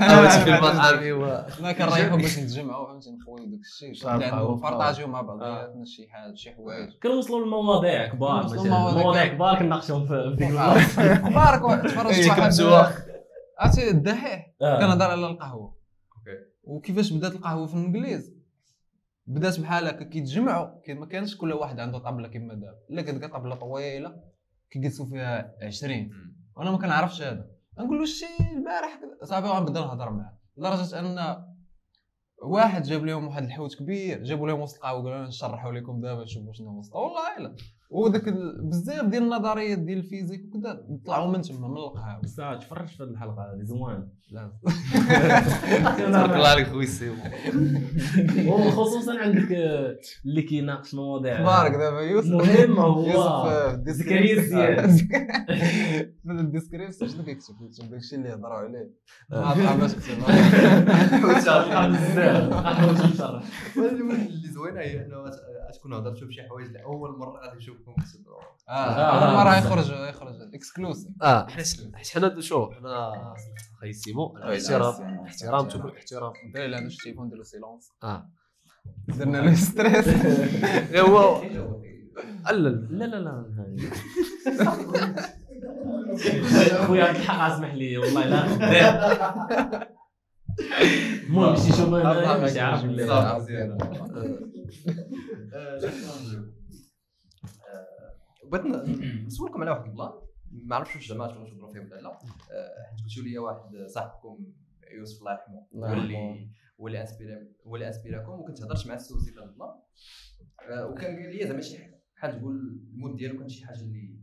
قهوتي في المطعم ايوا حنا كنريحوا باش نتجمعوا فهمتي نخويو داك الشيء نبارطاجيو مع بعضياتنا شي حاجه شي حوايج كنوصلوا لمواضيع كبار مثلا مواضيع كبار كنناقشهم في ديك البلاصه كبار تفرجت واحد عرفتي الدحيح كنهضر على القهوه وكيفاش بدات القهوه في الانجليز بدات بحال هكا كيتجمعوا ما كانش كل واحد عنده طبله كما دابا لا كتلقى طبله طويله كيجلسوا فيها 20 وانا ما كنعرفش هذا نقول له شي البارح صافي غنبدا نهضر معاه لدرجه ان واحد جاب لهم واحد الحوت كبير، جابوا لهم وسط القهوه قالوا لهم نشرحوا لكم دابا شوفوا شنو وسط. والله الا وداك بزاف ديال النظريات ديال الفيزيك وكذا طلعوا من تما من القهوه. بصح تفرجت في هذه الحلقه اللي زوين. لا الله عليك خويا سي بون، خصوصا عندك اللي كيناقش المواضيع بارك دابا يوسف مهم. هو الديسكريبسيون من الديسكريبسيون شنو كيكتب؟ كيكتب داكشي اللي هضروا عليه عارفه باش كتبنا اللي زوينه هي انه تكون هضرتوا بشي حوايج لاول مره غادي يشوفكم تسمعوا. اول مره يخرج اكسكلوسيف. حنا شوف حنا خي سيمو احترام الدراري اللي عندهم التليفون ديروا سيلونس. درنا له ستريس. هو لا خويا الحق اسمح لي والله لا المهم شي شوما انا ماشي عارف اللي مزيان. بغيت نسولكم على واحد البلان، ما عرفتش واش زعما تهضروا فيه ولا لا، حيت قلتوا لي واحد صاحبكم يوسف الله يرحمه هو اللي انسبيراكم وكنت هضرت مع السوسي في هذا البلان، وكان قال لي زعما شي حاجه بحال تقول المود ديالو كان شي حاجه اللي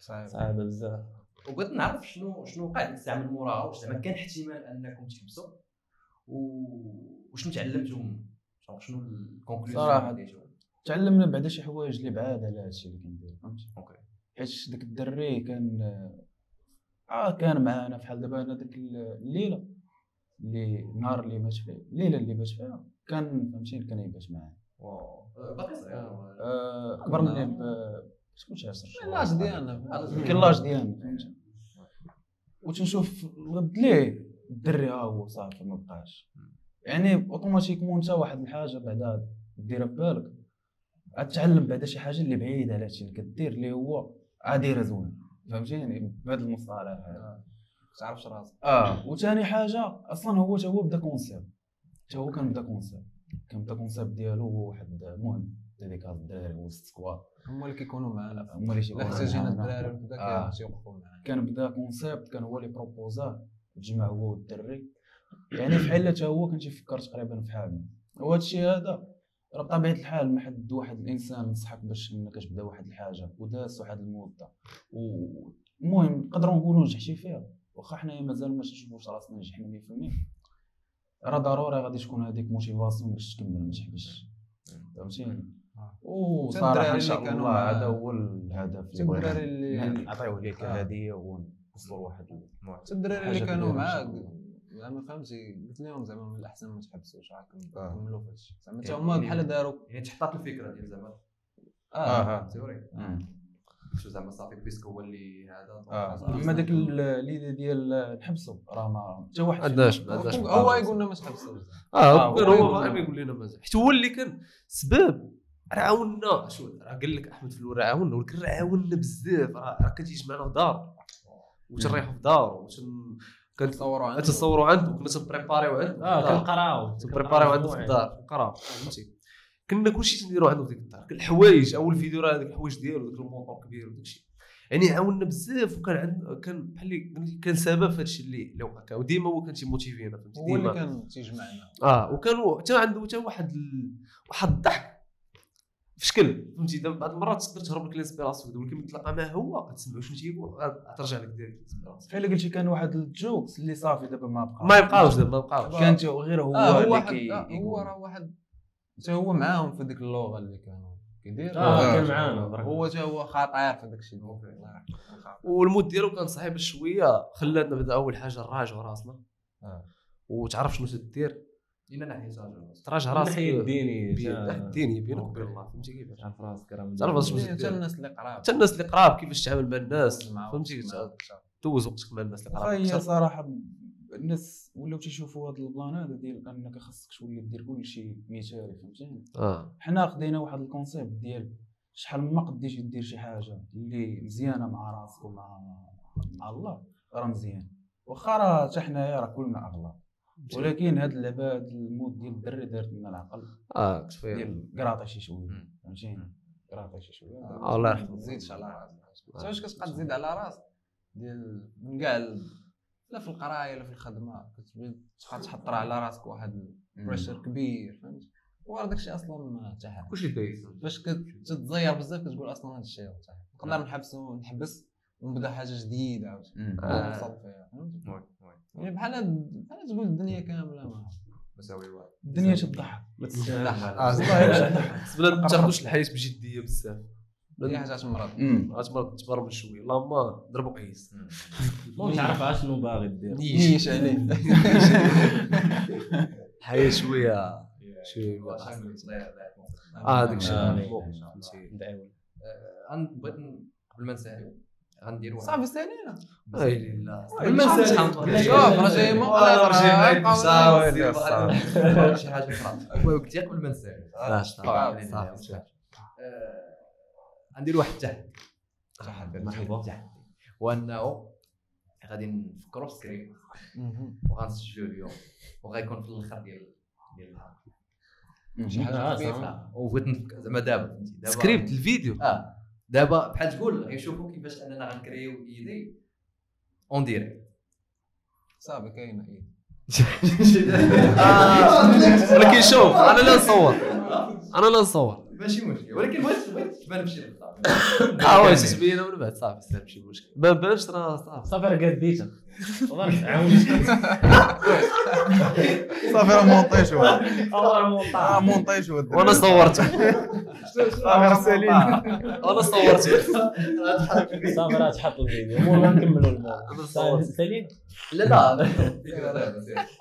صعيبه بزاف، وبغيت نعرف شنو وقع ديك الساعه من موراها، واش زعما كان احتمال انكم تحبسوا وشنو تعلمتوا، شنو الكونكلوجن ديالكم؟ تعلمنا بعدا شي حوايج اللي بعاد على هادشي اللي كندير، فهمتي؟ اوكي، حيت داك الدري كان معانا فحال دابا انا داك الليله اللي مات فيها الليله اللي مات فيها كان فهمتي كان يبات معايا. واو باقي صغير كبر مني شكون شي 10 شهور لاج ديالنا يمكن لاج ديالنا فهمتي، وتنشوف الغد ليه الدري ها هو صافي ما بقاش، يعني اوتوماتيكمون انت واحد الحاجه بعدا ديرها في بالك اتعلم بعدا شي حاجه اللي بعيده على هادشي اللي كدير اللي هو عادي زوين فهمتيني بهذا المصطلح هذا كتعرفش راسك. وثاني حاجه اصلا هو بدا كونسيبت، هو كان بدا كونسيبت ديالو هو واحد المهم هذيك هاد الدراري وسط سكواد هما اللي كيكونوا معنا، هما اللي احتاجين الدراري وكذا كيوقفوا معنا. كان بدا كونسيبت كان هو اللي بروبوزا تجمع هو والدري، يعني فحال حتى هو كان تيفكر تقريبا فحالنا، وهادشي هذا راه بطبيعه الحال ما حد واحد الانسان نصحك باش انك تبدا واحد الحاجه وداس واحد المده، المهم نقدروا نقولوا نجحتي فيها واخا حنايا مازال ما تنشوفوش راسنا نجحنا 100%، راه ضروري غادي تكون هذيك موتيفاسيون باش تكمل ما تحبسش فهمتيني. وصراحه ان شاء الله هذا هو الهدف اللي بغينا نعطيوه ليه كهديه ونوصلوا لواحد الموعد. الدراري اللي كانوا معاك زعما فهمتي قلت لهم زعما من الاحسن ما تحبسوش عاد كملوا في هادشي، زعما حتى هما بحال داروا يعني تحطات الفكره ديال زعما سوري شو زعما صافي بيسكو هو اللي هذا. اما ديك الليله ديال نحبسوا راه ما حتى واحد عندناش هو يقول لنا ما تحبسوش، هو باغي يقول لنا ما حيت هو اللي كان سبب راه عاوننا. شو راه قال لك احمد فلور راه عاوننا، ولكن راه عاوننا بزاف، راه كتجمعنا في دار وتريحوا في دار كنتصوروا عنده كنا تنبريباريو عنده كنقراو في الدار نقراو فهمتي، كنا كلشي تنديرو عنده في ديك الدار، الحوايج اول فيديو راه هذاك الحوايج ديالو داك الموطور كبير وداك الشيء، يعني عاوننا بزاف وكان كان بحال اللي كان سبب في هادشي اللي وقع هكا، وديما هو كان تيموتيفينا فهمتي، هو اللي كان تيجمعنا وكانوا حتى عنده حتى واحد الضحك في شكل فهمتي. دابا بعض المرات تقدر تهرب لك الانسبيراسيون، ولكن ملي تلاقى معاه هو كتسمعوا شنو تيقول ترجع لك ديريكت الانسبيراسيون. فحال قلتي كان واحد الجوكس اللي صافي دابا ما بقاوش كان غير هو هو راه واحد حتى هو معاهم في ديك اللغه اللي كانوا كيدير كان معانا، هو حتى هو خطير في داك الشيء الله يرحمه، والمود ديالو كان صعيب شويه، خلاتنا بعدا اول حاجه نراجعوا راسنا وتعرف شنو تدير لينا حيتاجو تراجع راسك الديني بينك وبين الله فهمتي كيفاش تعرف راسك، راه حتى الناس اللي قراب كيفاش تعامل مع الناس فهمتي، دوز وقتك مع الناس اللي قراب. هي صراحه الناس ولاو تيشوفوا هذا البلان هذا ديال انك خاصك تولي دير كلشي مثالي فهمتيني. حنا خدينا واحد الكونسيبت ديال شحال ما قديتي دير شي حاجه اللي مزيانه مع راسك ومع الله راه مزيان، واخا راه حتى حنايا راه كلنا اغلاط، ولكن هاد اللعبه هاد المود ديال الدري دارت لنا العقل كتفير قراطه شي شويه فهمتيني، قراطه شي شويه الله يرحمه، ما تزيدش على راسك، حتى واش كتبقى تزيد على راسك ديال من كاع لا في القرايه لا في الخدمه كتبغي تحط على راسك واحد بريشر كبير فهمت وراه داكشي اصلا ما تاعها كلشي دايز باش كتتزير بزاف كتقول اصلا هذا الشيء تاع نقدر نحبس ونبدا حاجه جديده عاوتاني نوصل فيها فهمت يعني بحال تقول الدنيا كامله ما مساوي واحد الدنيا تضحك ما تستاهلش والله ما تاخذوش الحياه بجديه بزاف هذه حاجه غتمرض تبرم شويه اللهم ضربو قيس ما تعرفش شنو باغي دير نيش عليه الحياه شويه واحد صغير هذاك الشيء ندعيو بغيت قبل ما نسالي غندير واحد صافي سالينا لا قبل ما نسالي شوف راه جاي ما راه صافي شي حاجه اخرى قلت قبل ما نسالي غندير واحد التحدي مرحبا وانه غادي نفكروا في سكريبت وغنسجلوا اليوم وغيكون في الاخر ديال النهار شي حاجه خفيفه وبغيت زعما دابا سكريبت الفيديو دابا بحال تقول غيشوفوا كيفاش اننا غنكرييو ايدي اون ديريكت صافي كاينه ايدي ولكن شوف انا لا نصور ماشي مشكل ولكن بغيت تبان بشي بالضبط واش تبينه من بعد صافي سير ماشي مشكل ما بانش راه صافي راه قديتها والله عاونتك صافي راه مونطيش والله مونطيش وانا صورته صافي سالين انا صورته صافي راه تحط الفيديو المهم غنكملوا الموضوع سالين لا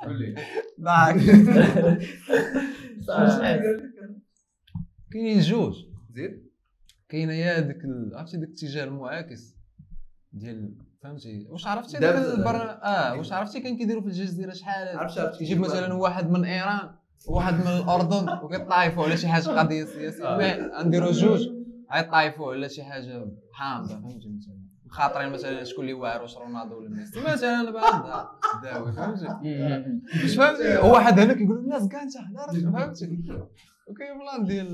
قول لي معاك كاينين جوج زيد كاينه يا ديك عرفتي داك الاتجاه المعاكس ديال فهمتي واش عرفتي داك واش عرفتي كان كيديروا في الجزيره شحال عرفتي يجيب مثلا واحد من ايران وواحد من الاردن وكيطايفوا على شي حاجه قضيه سياسيه غنديروا جوج غيطايفوا على شي حاجه حامضه فهمتي مثلا خاطرين مثلا شكون اللي واعر واش رونالدو ولا ميسي مثلا بعد داوي فهمتي واش فهمتي هو واحد هنا كيقول الناس كاع انت حنا فهمتي وكاين بلان ديال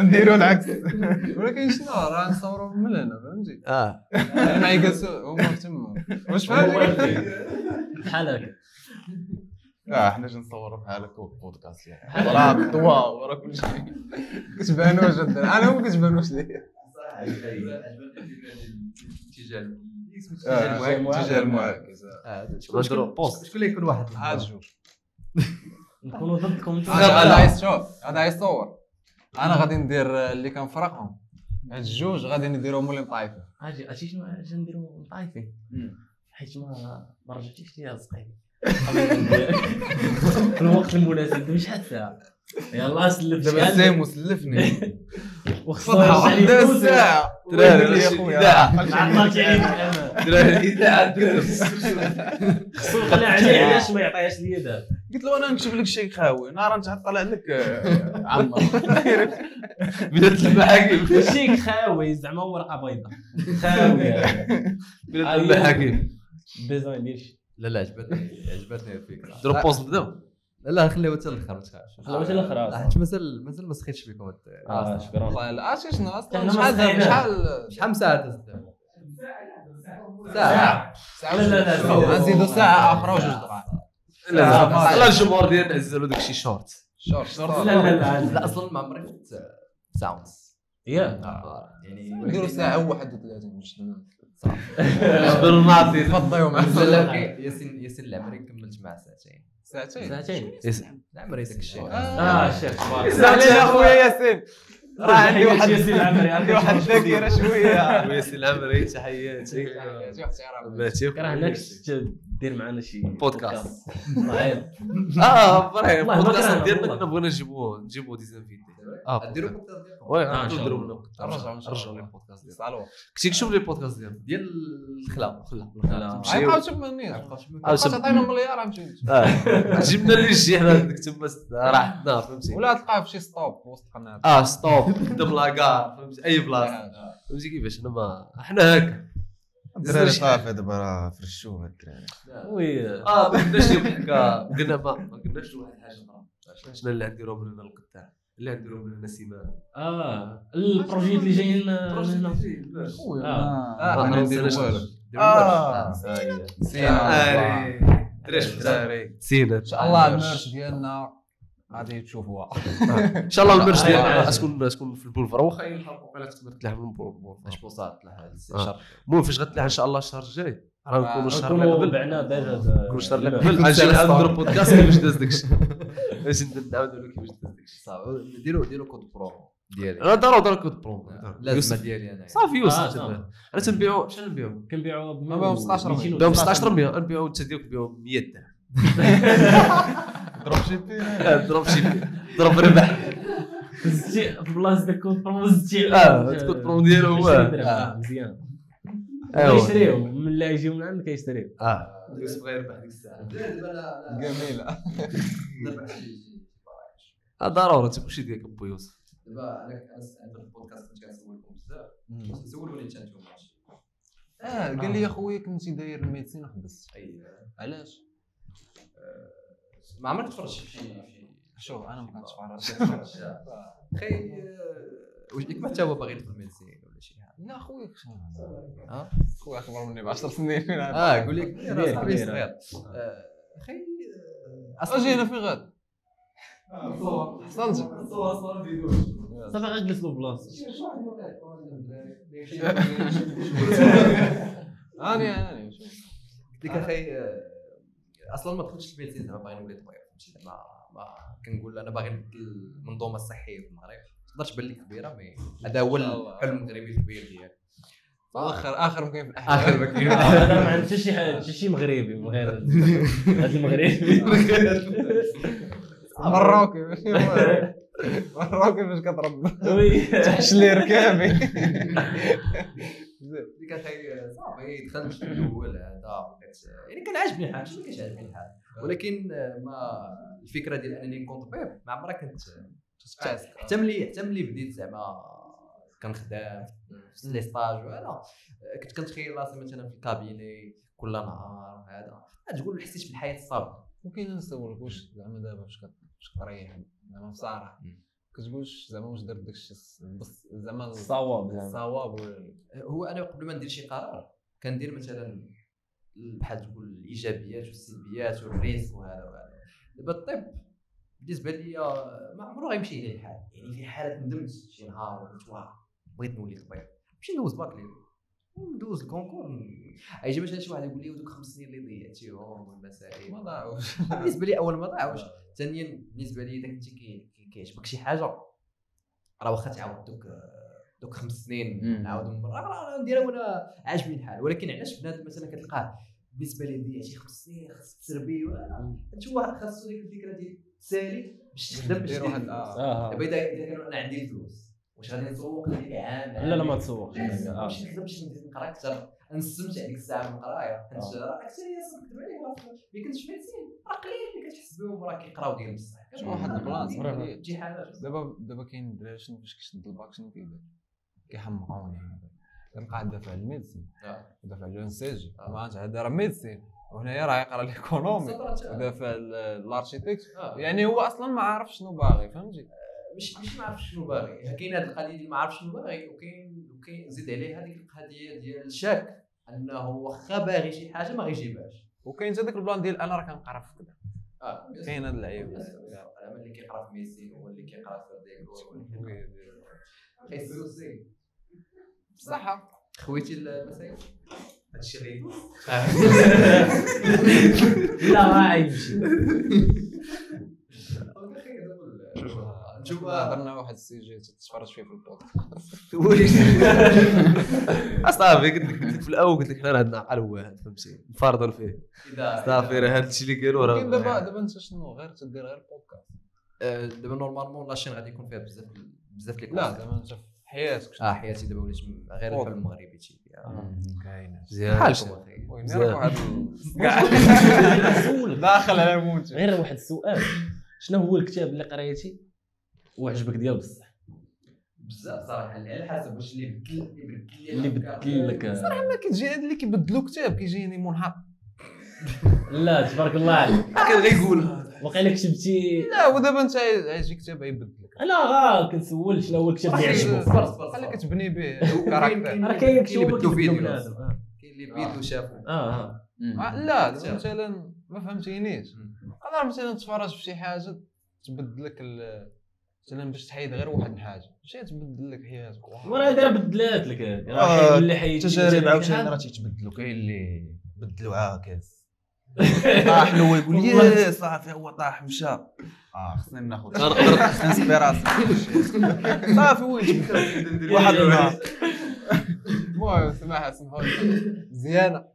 نديروا العكس ولكن شنو راه نصوروا من هنا فهمتي انا يجلسوا هما تما واش فهمتي بحال هكا حنا جنصوروا بحال هكا البودكاست يعني راه الضوا ورا كل شيء كتبانوا جدا انا ما كتبانوش ليا صح الاتجاه الاتجاه المعاكس غنديرو بوست شكون اللي يكون واحد جوج نكونوا ضدكم انتم هذا غيصور انا غادي ندير اللي كنفرقهم هاد الجوج غادي نديرهم اللي مطايفين عرفتي شنو غنديرو مطايفين حيت ما رجعتيش ليا الزقيم في الوقت المناسب مش حتى ساعه يلاه سلفت دابا سيمو سلفني وخصها حدا ساعه دراري يا خويا عطلت عليك دراري الاذاعه درس خصو نقلع عليه علاش ما يعطيهاش ليا دابا قلت له انا نكتب لك شي خاوي نهار نتعطل عليك عمر بدات المحاكم شي خاوي زعما ورقه بيضاء خاوي بدات المحاكم بيزون ندير لا عجبتني الفكره ديروا بوست بداو لا خليوها حتى الاخر خلاص حيت مازال ما سخيتش بكم شكرا والله عرفتي شنو اصلا شحال ساعه ساعه لا نزيدوا ساعه اخرى وجوج دقائق لا الجمهور ديالنا عزلوا داكشي شورت لا اصلا ما عمري فت ساعه ونص يعني نديروا ساعه و31 صافي بالناطي تفضيو مع ياسين العمري كملت مع ساعتين عمري داك الشيء شيخ تبارك الله يا خويا ياسين عندي واحد ذاكره شويه. وياسين العمري تحياتي. راه هناك دير معنا شي بودكاست. الله يعاون. فرحان البودكاست ديالنا كنا بغينا نجيبوه ديزانفيتي. ديروا بودكاست ديالكم. وي نديروا لنا نرجعوا للبودكاست ديالنا. كنت كنشوف لي بودكاست ديالنا ديال الخلا. عاود شوف منين عطينا مليار غنمشيو. جبنا لي الجي حنا ديك تما راحتنا فهمتي. ولا تلقاه في شي ستوب وسط قناه. ستوب قدام لاكار فهمتي اي بلاصه. فهمتي كيفاش انا ما حنا هكا. الدراري صافي دابا راه فرشوا هاد الدراري. وي ما قلناش شي حكا قلنا ما قلناش شي واحد الحاجه اخرى. شنو اللي غنديرو من هنا للقدام اللي غنديرو من هنا سيمان. البروجي اللي جاي لنا خويا. انا نديرو سيناري دراري سينا ان شاء الله. المرش ديالنا غادي تشوفوها ان شاء الله. المرش ديالنا تكون في البولفر. واخا يلحقوا قال لك تقدر تلعب من البولفر اش بوصات لها الشهر. المهم فاش غتلعب ان شاء الله الشهر الجاي راه نكونوا الشهر اللي قبل بعنا دابا. كل الشهر اللي قبل اجي نديروا بودكاست كيفاش داز داكشي باش نعاودوا لك كيفاش داز داكشي. صافي نديروا كود برو ديالي انا ضروري كود برو لازم ديالي انا صافي يوسف. انا تنبيعوا شحال نبيعوا؟ كنبيعوا ب 16 ب 16 100 نبيعوا انت ديالك بهم 100 درهم. دروب شيبي ضرب ربح زدتي بلاص داك كود برو زدتي. كود برو ديالو هو مزيان كيشريو من اللي يجيو من عندك كيشريو. يوسف غيربح ديك الساعه دابا جميله ضروري تمشي ديالك بو يوسف. دابا انا عندي البودكاست كنت كنسولكم بزاف كنسولوني حتى نتوما هادشي. قال لي اخويا كنتي داير الميديسين وحبس. علاش؟ ما عمرك تفرجت في شوف انا ما كنتفرجش خي وجهك حتى هو باغي يدخل الميديسين ولا شي حاجه. لا خويا خويا اكبر مني ب 10 سنين. قول لك صغير صغير خي اجي هنا في غد صور حصلت صور فيديو صافي غنجلس له بلاصه. انا شوف قلت لك اخي اصلا ما دخلتش للميديسين زعما باغي نولي طبيب فهمتي. زعما ما كنقول انا باغي نبدل المنظومه الصحيه في المغرب. تقدر تبان لي كبيره مي هذا هو الحلم المغربي الكبير ديالك. اخر ممكن في الاحلام. اخر ما كاين. انا ما عندي حتى شي مغربي غير هذا المغربي مروكي مروكي باش كتربى تحش لي ركابي. ديك اخي صافي دخلت في الاول هذا يعني كان عاجبني الحال. شنو كيعجبني الحال ولكن ما الفكره ديال انني نكون طبيب ما عمرها كنت حتى ملي بديت زعما كنخدم في لي ستاج ولا كنت كنتخيل راسي مثلا في الكابيني كل نهار هذا تقول حسيت بالحياه الصعبه. ممكن نسولك واش زعما دابا واش كتريح زعما بصراحه كتقولش زعما واش درت داكشي بس زعما الصواب هو انا قبل ما ندير شي قرار كندير مثلا بحال تقول الايجابيات والسلبيات والريسك وهذا وهذا. دابا الطب بالنسبه ليا ما عمره غيمشي ليه الحال. يعني في حاله ندمت شي نهار قلت واه بغيت نولي طبيب نمشي ندوز باك ليبل ندوز الكونكور. اجي مثلا شي واحد يقول لي ودوك 5 سنين اللي ضيعتيهم والمسائل ما ضاعوش. بالنسبه لي اول ما ضاعوش. ثانيا بالنسبه لي داك انت كيعجبك شي حاجه راه واخا تعاود دوك 5 سنين نعاود من برا راه نديرها وانا عاجبني الحال. ولكن علاش بنادم مثلا كتلقاه بالنسبه لي ضيع شي 5 سنين خاص تربيه ولا هو خاصو ديك الفكره ديال تسالي باش تخدم باش دير واحد دابا اذا انا عندي الفلوس واش غادي نسوق لي عام؟ لا ما تسوقش باش نخدم باش نقرا اكثر نستمتع ديك الساعه من القرايه. حيت راه اكثر يا صاحبي كتب عليه ملي كنت في ميديسين راه قليل اللي كتحس بهم راه كيقراو ديال بصح. كاين واحد البلاص شي حاجه دابا كاين الدراري شنو فاش كيشد الباك شنو كيدير كيحمقوني. كنلقى دافع على الميديسين دافع على الانساج هذا راه ميديسين وهنايا راه يقرا ليكونومي دافع الاركيتيكت. يعني هو اصلا ما عارفش شنو باغي فهمتي. مش ما عرفش شنو باغي. كاين هذه القضيه ديال ما عرفش شنو باغي وكاين زيد عليه هذيك القضيه ديال الشك انه واخا باغي شي حاجه ما غيجيبهاش. وكاين حتى داك البلان ديال انا راه كنقرا في كذا. كاين هاد اللعيبه انا اللي كيقرا في ميسي هو اللي كيقرا في ديك خيسوسي بصح خويتي المسائل هادشي غير لا ما عيبش. جوا درنا واحد السيجي تتفرج فيه في البودكاست وليت اصاحبي قلت لك في الاول قلت لك حنا عندنا عقل واحد فهمتي نفرضوا فيه صافي راه هذا الشيء اللي قالوا راه دابا انت شنو غير تدير غير البودكاست دابا نورمالمون لاشين غادي يكون فيها بزاف لي كونسيبت لا دابا انت حياتك حياتي دابا وليت غير الفيلم المغربي تي كاينه بحال المهم غير واحد السؤال داخل على موت غير واحد السؤال شنو هو الكتاب اللي قريتي وعجبك ديال بصح بزاف صراحه على حسب واش اللي بدل اللي بدل لك صراحه ما كتجي هاد اللي كيبدلو كتاب كيجيني منحط لا تبارك الله عليك كان غيقولها واقيلا كتبتي لا ودابا انت عايجي كتاب يبدل لك لا غا كنسول شنو هو الكتاب اللي عجبك بحال كتبني به كاركتر راه كاين اللي بدلو فيديو كاين اللي بيدو شافو لا مثلا ما فهمتينيش انا مثلا نتفرج في شي حاجه تبدل لك مثلا باش تحيد غير واحد الحاجه ماشي تبدل لك حياتك راه دابا بدلات لك راه اللي حيدتي التجارب عاوتاني راه تيتبدلوا كاين اللي بدلوا هكا طاح هو يقول لي صافي هو طاح مشى خصني ناخذ انسبيراسيون صافي وين واحد المهم سماحه سمحوا لي مزيانه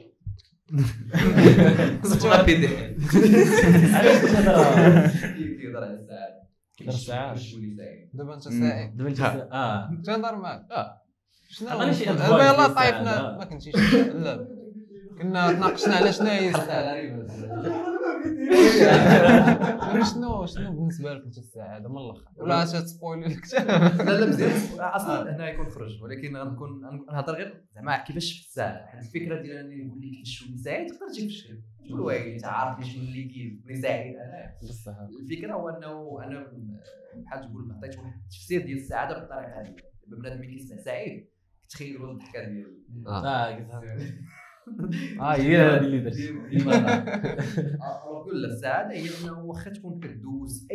كنت غنبيدي علاش كيهضر على الساعات كيهضر دابا انت ساعي دابا انت تهضر معاك شنو دابا يلاه طايفنا ما كنتيش لا كنا تناقشنا على شنو هي الساعه شنو بالنسبه لك انت السعاده من الاخر ولا تسبويلي الكتاب لا مزيان اصلا هنا يكون خرج ولكن غنكون نهضر غير زعما كيفاش في الساعه حيت الفكره ديال انني نقول لك كيفاش شويه سعيد تقدر تجيك في الشيء تقول واعي انت عارف شنو اللي كيبني سعيد انا بصح الفكره هو انه انا بحال تقول عطيت واحد التفسير ديال السعاده بالطريقه هذه بنادم ملي كيسمع سعيد كتخيل له الضحكه ديالو هي هذه اللي درتي نقول السعاده هي انه واخا تكون كدوز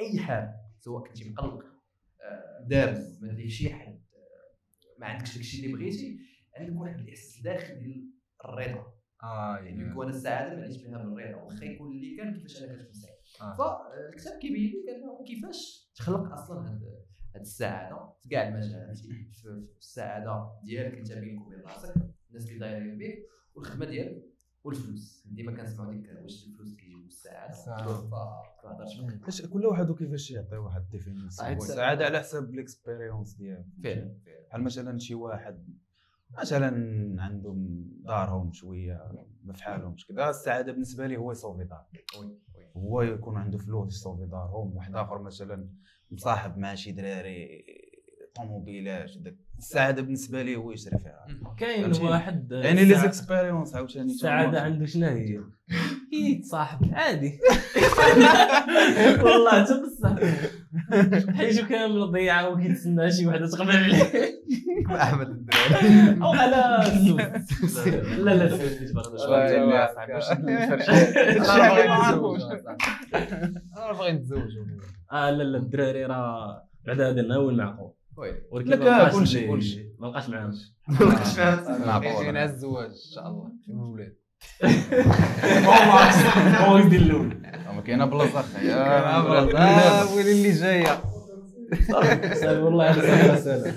اي حاجه سواء كنتي مقلق دابز ما عندكش شي حد ما عندكش داكشي اللي بغيتي عندك واحد الاحساس الداخلي ديال الرضا يعني كون السعاده ما عنديش منها بالرضا واخا يكون اللي كان كيفاش انا كنكون سعيد فالكتاب كيبين لك انه كيفاش تخلق اصلا هاد السعاده في كاع المجالات في السعاده ديالك انت بينك وبين راسك الناس اللي دايرين بك والخدمه ديالك والفلوس ديما كنسمعوا ديك واش الفلوس كيجيبوا السعاده فاش كل واحد وكيفاش يعطي واحد الديفينيسيون السعاده على حسب الاكسبيريونس ديالو فعلا بحال مثلا شي واحد مثلا عندهم دارهم شويه ما فحالهمش كذا السعاده بالنسبه ليه هو يصوفي دار هو يكون عنده فلوس يصوفي دارهم واحد اخر مثلا مصاحب مع شي دراري طوموبيلات داك السعاده بالنسبه ليه هو يشري فيها كاين واحد يعني لي زيكسبيريونس عاوتاني السعاده عنده شنو هي كيتصاحب عادي والله حتى بصح حيتو كامل ضيعه وكيتسنى شي وحده تقبل عليه احمد الدراري او على لا لا سيدي تبغى شويه لا صاحبي باش نفرشوا انا باغي نتزوج لا الدراري راه بعد هذا ناول معقول ويلي كلشي ما لقاش معاهم معقول انا الزواج ان شاء الله الولاد والله ولدي الاول ما كاينه بلاصه يا بلاصه ويلي اللي جايه صافي والله سلام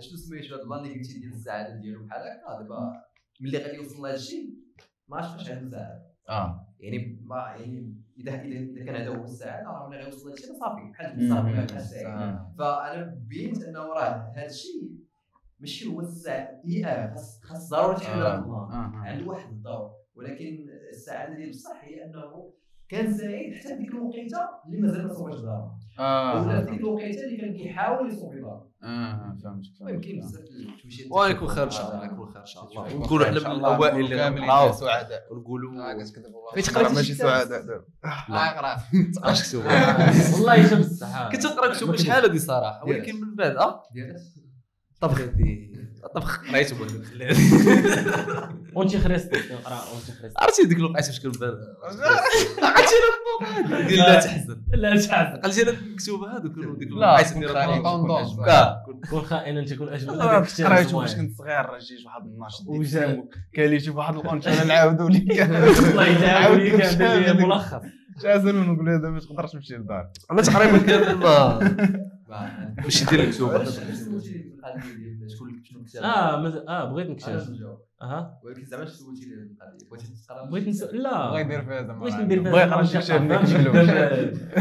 شنو سميتو هاد البلان اللي قلتي ديال السعاده ديالو بحال هكا دابا ملي غادي يوصل لهاد الشيء ما عرفتش واش عنده سعاده يعني ما يعني اذا كان هذا هو السعاده راه ملي غيوصل لهادشي صافي بحال صافي فانا بينت انه راه هادشي ماشي هو السعاده خاص ضروري تحمل الله عند واحد الدور ولكن السعاده ديال بصح هي انه كان سعيد حتى ديك الوقيته اللي مازال ما صوبش دارو ولا ديك الوقيته اللي كان كيحاول يصوب دارو فهمتك يمكن بزاف التوجيهات ويكون خير ان شاء الله يكون خير ان شاء الله ونكونوا حنا من الاوائل اللي كاملين سعداء ونقولوا فاش تقرا ماشي سعداء دابا اقرا 19 كتب والله يجا بصح كنت نقرا كتب شحال هذه صراحه ولكن من بعد طبخ طبخ قرايت بوحدو اونتي خريص نقرا اونتي خريص عرفتي ديك الوقعه فاش كنبان عرفتي انا فوق لا تحزن لا تحزن قلتي انا المكتوبه هذوك ديك الوقعه اللي راه كون خائنا انت كون اجمل قريتو فاش كنت صغير رجيت واحد الناشط وجاو كاليتي بواحد الاونتي انا نعاودو ليك والله الا عاود ليك هذا الملخص جازن ونقول هذا ما تقدرش تمشي للدار انا تقريبا كان واش يدير المكتوب بغيت نكتب ولكن زعما سولتي لي القضيه بغيت تقرا بغيت نسول لا بغا يدير فيها زعما بغيت ندير فيها بغا يقرا شي حاجه منك شلوش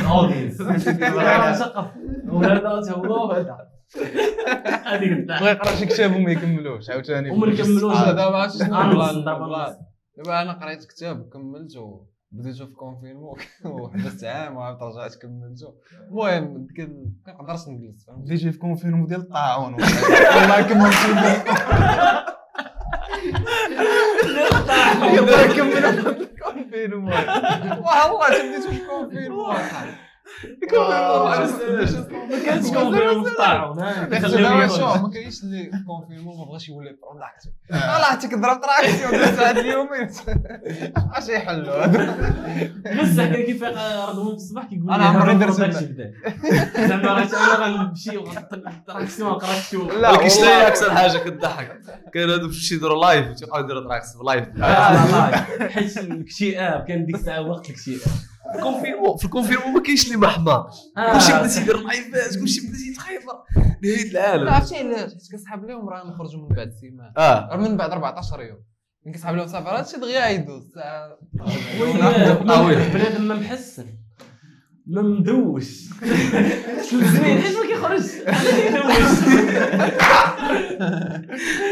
اودينس بغا يثقف ولا هذا هو هذا هذيك بغا يقرا شي كتاب وما يكملوش عاوتاني وما يكملوش دابا دابا انا قريت كتاب كملته بديتو في كونفينمون وحبست عام وعاد رجعت كملتو المهم كنقدرش نجلس بديتي في كونفينمون ديال الطاعون والله كملتو والله كملتو في الكونفينمون والله بديتو في كونفينمون ما كانش كونفينمون في الطاعون ما كاينش اللي كونفينمون ما بغاش يولي بروداكتيف عرفتي كضرب تراكسي ودرت هاد اليومين اش يحلوا بزاف كان كيفيق رضوان في الصباح كيقول لي انا عمري درت هادشي زعما راه انا غنمشي ونحط التراكسي ونقرا الشوق ولكن شنو هي اكثر حاجه كضحك كاين هادو باش يديروا لايف تيبقاو يديروا تراكس في لايف حيت الاكتئاب كان ديك الساعه وقت الاكتئاب في الكونفيرمون ما كاينش اللي محماق كلشي بدا تيدير لايفات كلشي بدا تيتخايبر نهايه العالم عرفتي علاش حيت كنسحاب لهم راه نخرجوا من بعد سيمان من بعد 14 يوم من كنسحاب لهم صافي راه هادشي دغيا يدوز بنادم ما محسن ما مدوش زوين حيت ما كيخرجش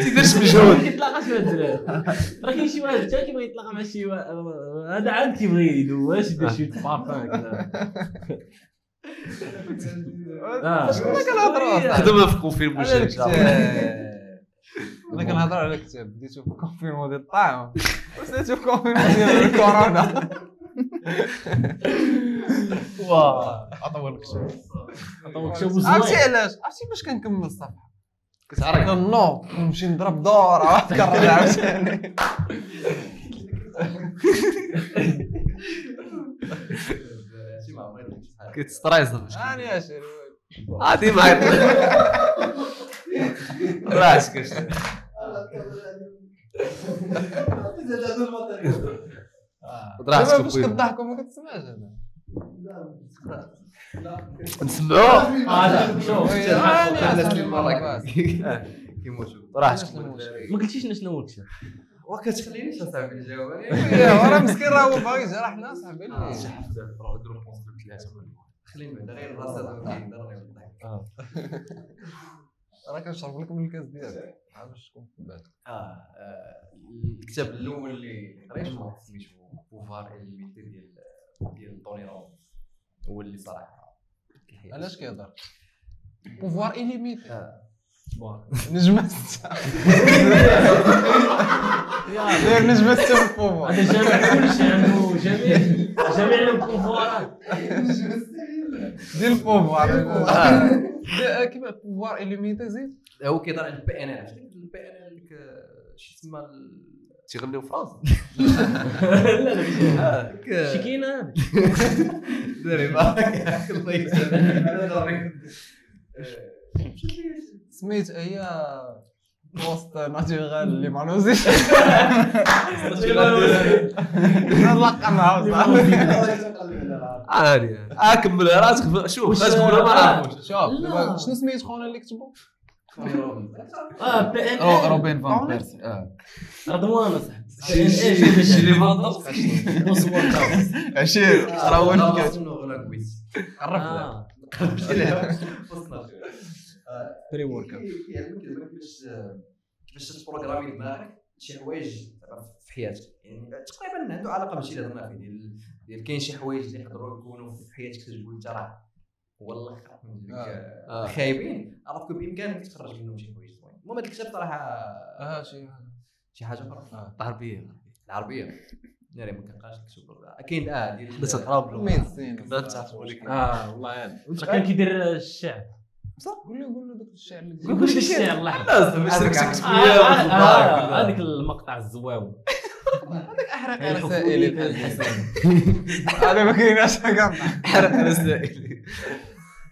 تيديرش مجهود ما كيتلاقاش مع الدراري راه كاين شي واحد حتى كيبغي يتلاقى مع شي هذا عاد كيبغي يدوش يدير شي بارفان كذا شنو كنهضروا خدمها في كونفيرمون شي انا كنهضر على الكتاب بديتو في كونفيرمون ديال الطاعون وسيتو في كونفيرمون ديال الكورونا واه اطول كتاب اطول كتاب وزوين عرفتي علاش عرفتي باش كنكمل الصفحه كتعرف كنوض نمشي نضرب دوره كنرجع عاوتاني كتستريس انا يا شيخ عادي معايا راسك شنو دابا باش كضحك وما كتسمعش انا نسمعو شوف ما قلتيش شنو هو الكتاب ما كتخلينيش اصاحبي نجاوب راه مسكين راه باغي يجرحنا اصاحبي شحفت راه درو ثلاثه خليني بعدا غير الراس راه كنشرب لك من الكاس ديالك عاد باش تكون في بالك الكتاب الاول اللي قريته سميتو بوفار الميتي ديال طوني رابنز هو اللي صراحه علاش كيهضر بوفوار إليميتي نجمة يا غير نجمة بوفوار هذا جامع كلشي عنده جميع البوفوارات ديال البوفوار كيما بوفوار إليميتي زيد هو كيهضر على البي ان ال البي ان ال شي تسمى تيغنيو فرنسا لا لا شي كاين هذا داري باك الله يسلمك سميت هي بوست ناتيغال اللي ما نوزيش نلقى معاه عادي اكمل راسك شوف اش تقول ما عرفتش شوف شنو سميت خونا اللي كتبو بي ان ال روبين فان بيرسي رضوان اصاحبي شي اللي فاضل وصور عشير راه هو اللي كاتب قربت قربت لها وصلنا بري ورك اب كيعلمك دابا كيفاش تبروغرامي دماغك شي حوايج في حياتك يعني تقريبا عنده علاقه بشي اللي هضرنا فيه ديال كاين شي حوايج اللي يقدروا يكونوا في حياتك تقول انت راه والله خايبين عرفك بامكانك تخرج منهم شي حوايج زوين المهم هذا الكتاب صراحه شي حاجه اخرى العربيه العربيه ناري ما كنلقاش الكتب اكيد ديال حدث العرب مين سين كنت تعرف ولكن والله كان كيدير الشعب صح قول له داك الشعر اللي قول لك الشعر لحظه باش تركز فيها هذيك المقطع الزواو هذاك احرق على سائل الحسن هذا ما كايناش كاع احرق على سائل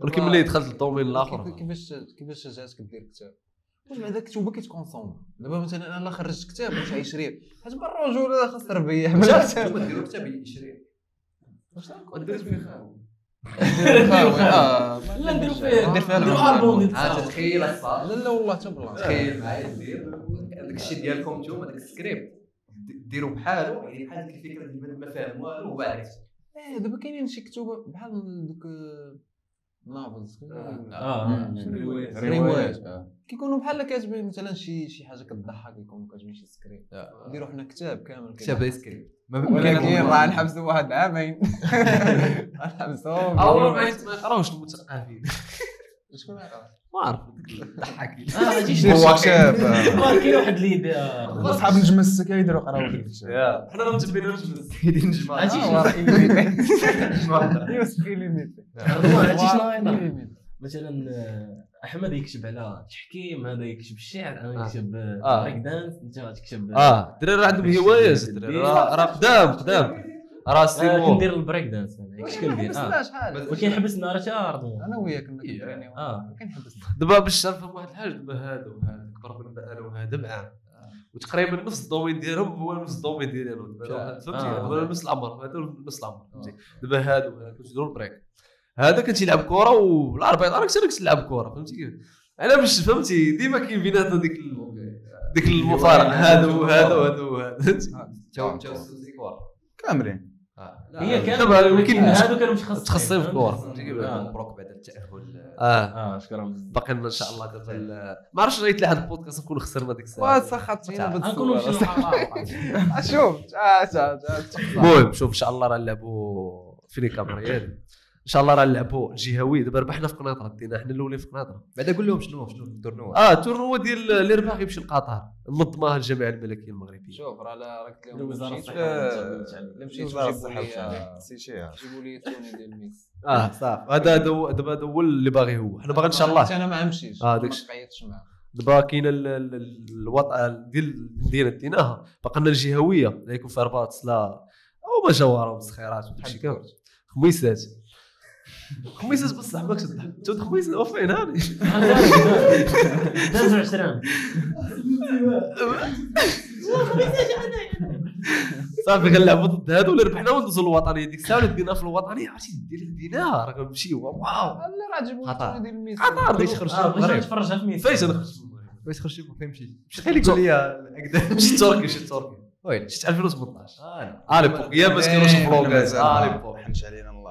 ولكن ملي دخلت للطومين الاخر كيفاش جاتك دير كتاب واش مع داك الكتوبه كيتكونسوم دابا مثلا انا خرجت كتاب واش عيشري حيت بالرجوله خاص تربيح ديروا كتاب يشري واش غندير فيه خاوي لا نديرو فيه نديرو البوم تخيل الصاد لا والله حتى بالله تخيل معايا دير داك الشيء ديالكم نتوما داك السكريبت ديروا بحالو يعني بحال ديك الفكره اللي البنات ما فاهم والو وبعد دابا كاينين شي كتوبه بحال دوك نافلز روايات كيكونوا بحال كاتبين مثلا شي حاجه كتضحك يكونوا كاتبين شي سكريبت نديرو حنا كتاب كامل كتاب سكريبت ولكن راه نحبسوا واحد عامين نحبسوهم اول ما يقراوش المثقفين شكون عارف ما عرفت ضحك ما تجيش الواتساب كاين واحد اللي اصحاب نجم السكا يديروا قراو ديك الشيء حنا راه متبينين نجم السكا ديال نجم راه مثلا احمد يكتب على التحكيم هذا يكتب الشعر انا نكتب بريك دانس انت غتكتب الدراري راه عندهم هوايات الدراري راه قدام راه سيمو كندير البريك دانس انا كنت كندير ولكن حبس النهار حتى انا وياك كنا كنبغيني كنحبس دابا باش تعرف واحد الحاجه دابا هذا كبر بنا انا وهذا بعام وتقريبا نفس الدومين ديالهم هو نفس الدومين ديالهم فهمتي نفس العمر فهمتي دابا هذا وهذا كيديروا البريك هذا كنت يلعب كره والاربع انا كنت كنلعب كره فهمتي كيف انا باش فهمتي ديما كاين بيناتنا ديك المفارق هذا تاو سوزي كره كاملين هي كامل ولكن هادو كانوا متخصصين في الكره فهمتي كيف مبروك بعد التاهل شكرا باقي ان شاء الله دابا ما عرفتش غيتلي هذا البودكاست نكون خسرنا ديك الساعه وسخطينا بالصوره شوف المهم شوف ان شاء الله راه نلعبوا فين الكاميريين ان شاء الله راه نلعبوا جهوي دابا ربحنا في قناطره دينا حنا الاولين في قناطره بعدا قول لهم شنو التورنوا التورنوا ديال اللي ربح غيمشي لقطر منظمها الجامعه الملكيه المغربيه شوف راه راك لهم الوزاره الصحه سي شيها جيبوا لي الثوني ديال ميس صافي هذا دابا هو اللي باغي هو حنا باغي ان شاء الله انا ما غنمشيش ما تقيدش معاه دابا كاينه الوضع ديال المدينه ديناها باقي لنا الجهويه اللي يكون في رباط سلا وما جوارهم الصخيرات وداكشي كامل خميسات خميسات بصح ماكش تضحك انت خميسات وفين هاني دازو 20 صافي غنلعبوا ضد هادو اللي ربحنا وندوزو للوطنيه ديك الساعه ولدينا في الوطنيه عرفتي ديناها راه غنمشيو واو لا راه جيبوا ديال الميس عطار باش نتفرجها في ميس فاش نخرج فاش خرجت فين مشيت مشيت لي قول لي هكذا مشيت تركي وين شفت 2018 على بوك يا باش كيروحوا فلوغات على بوك حنش علينا الله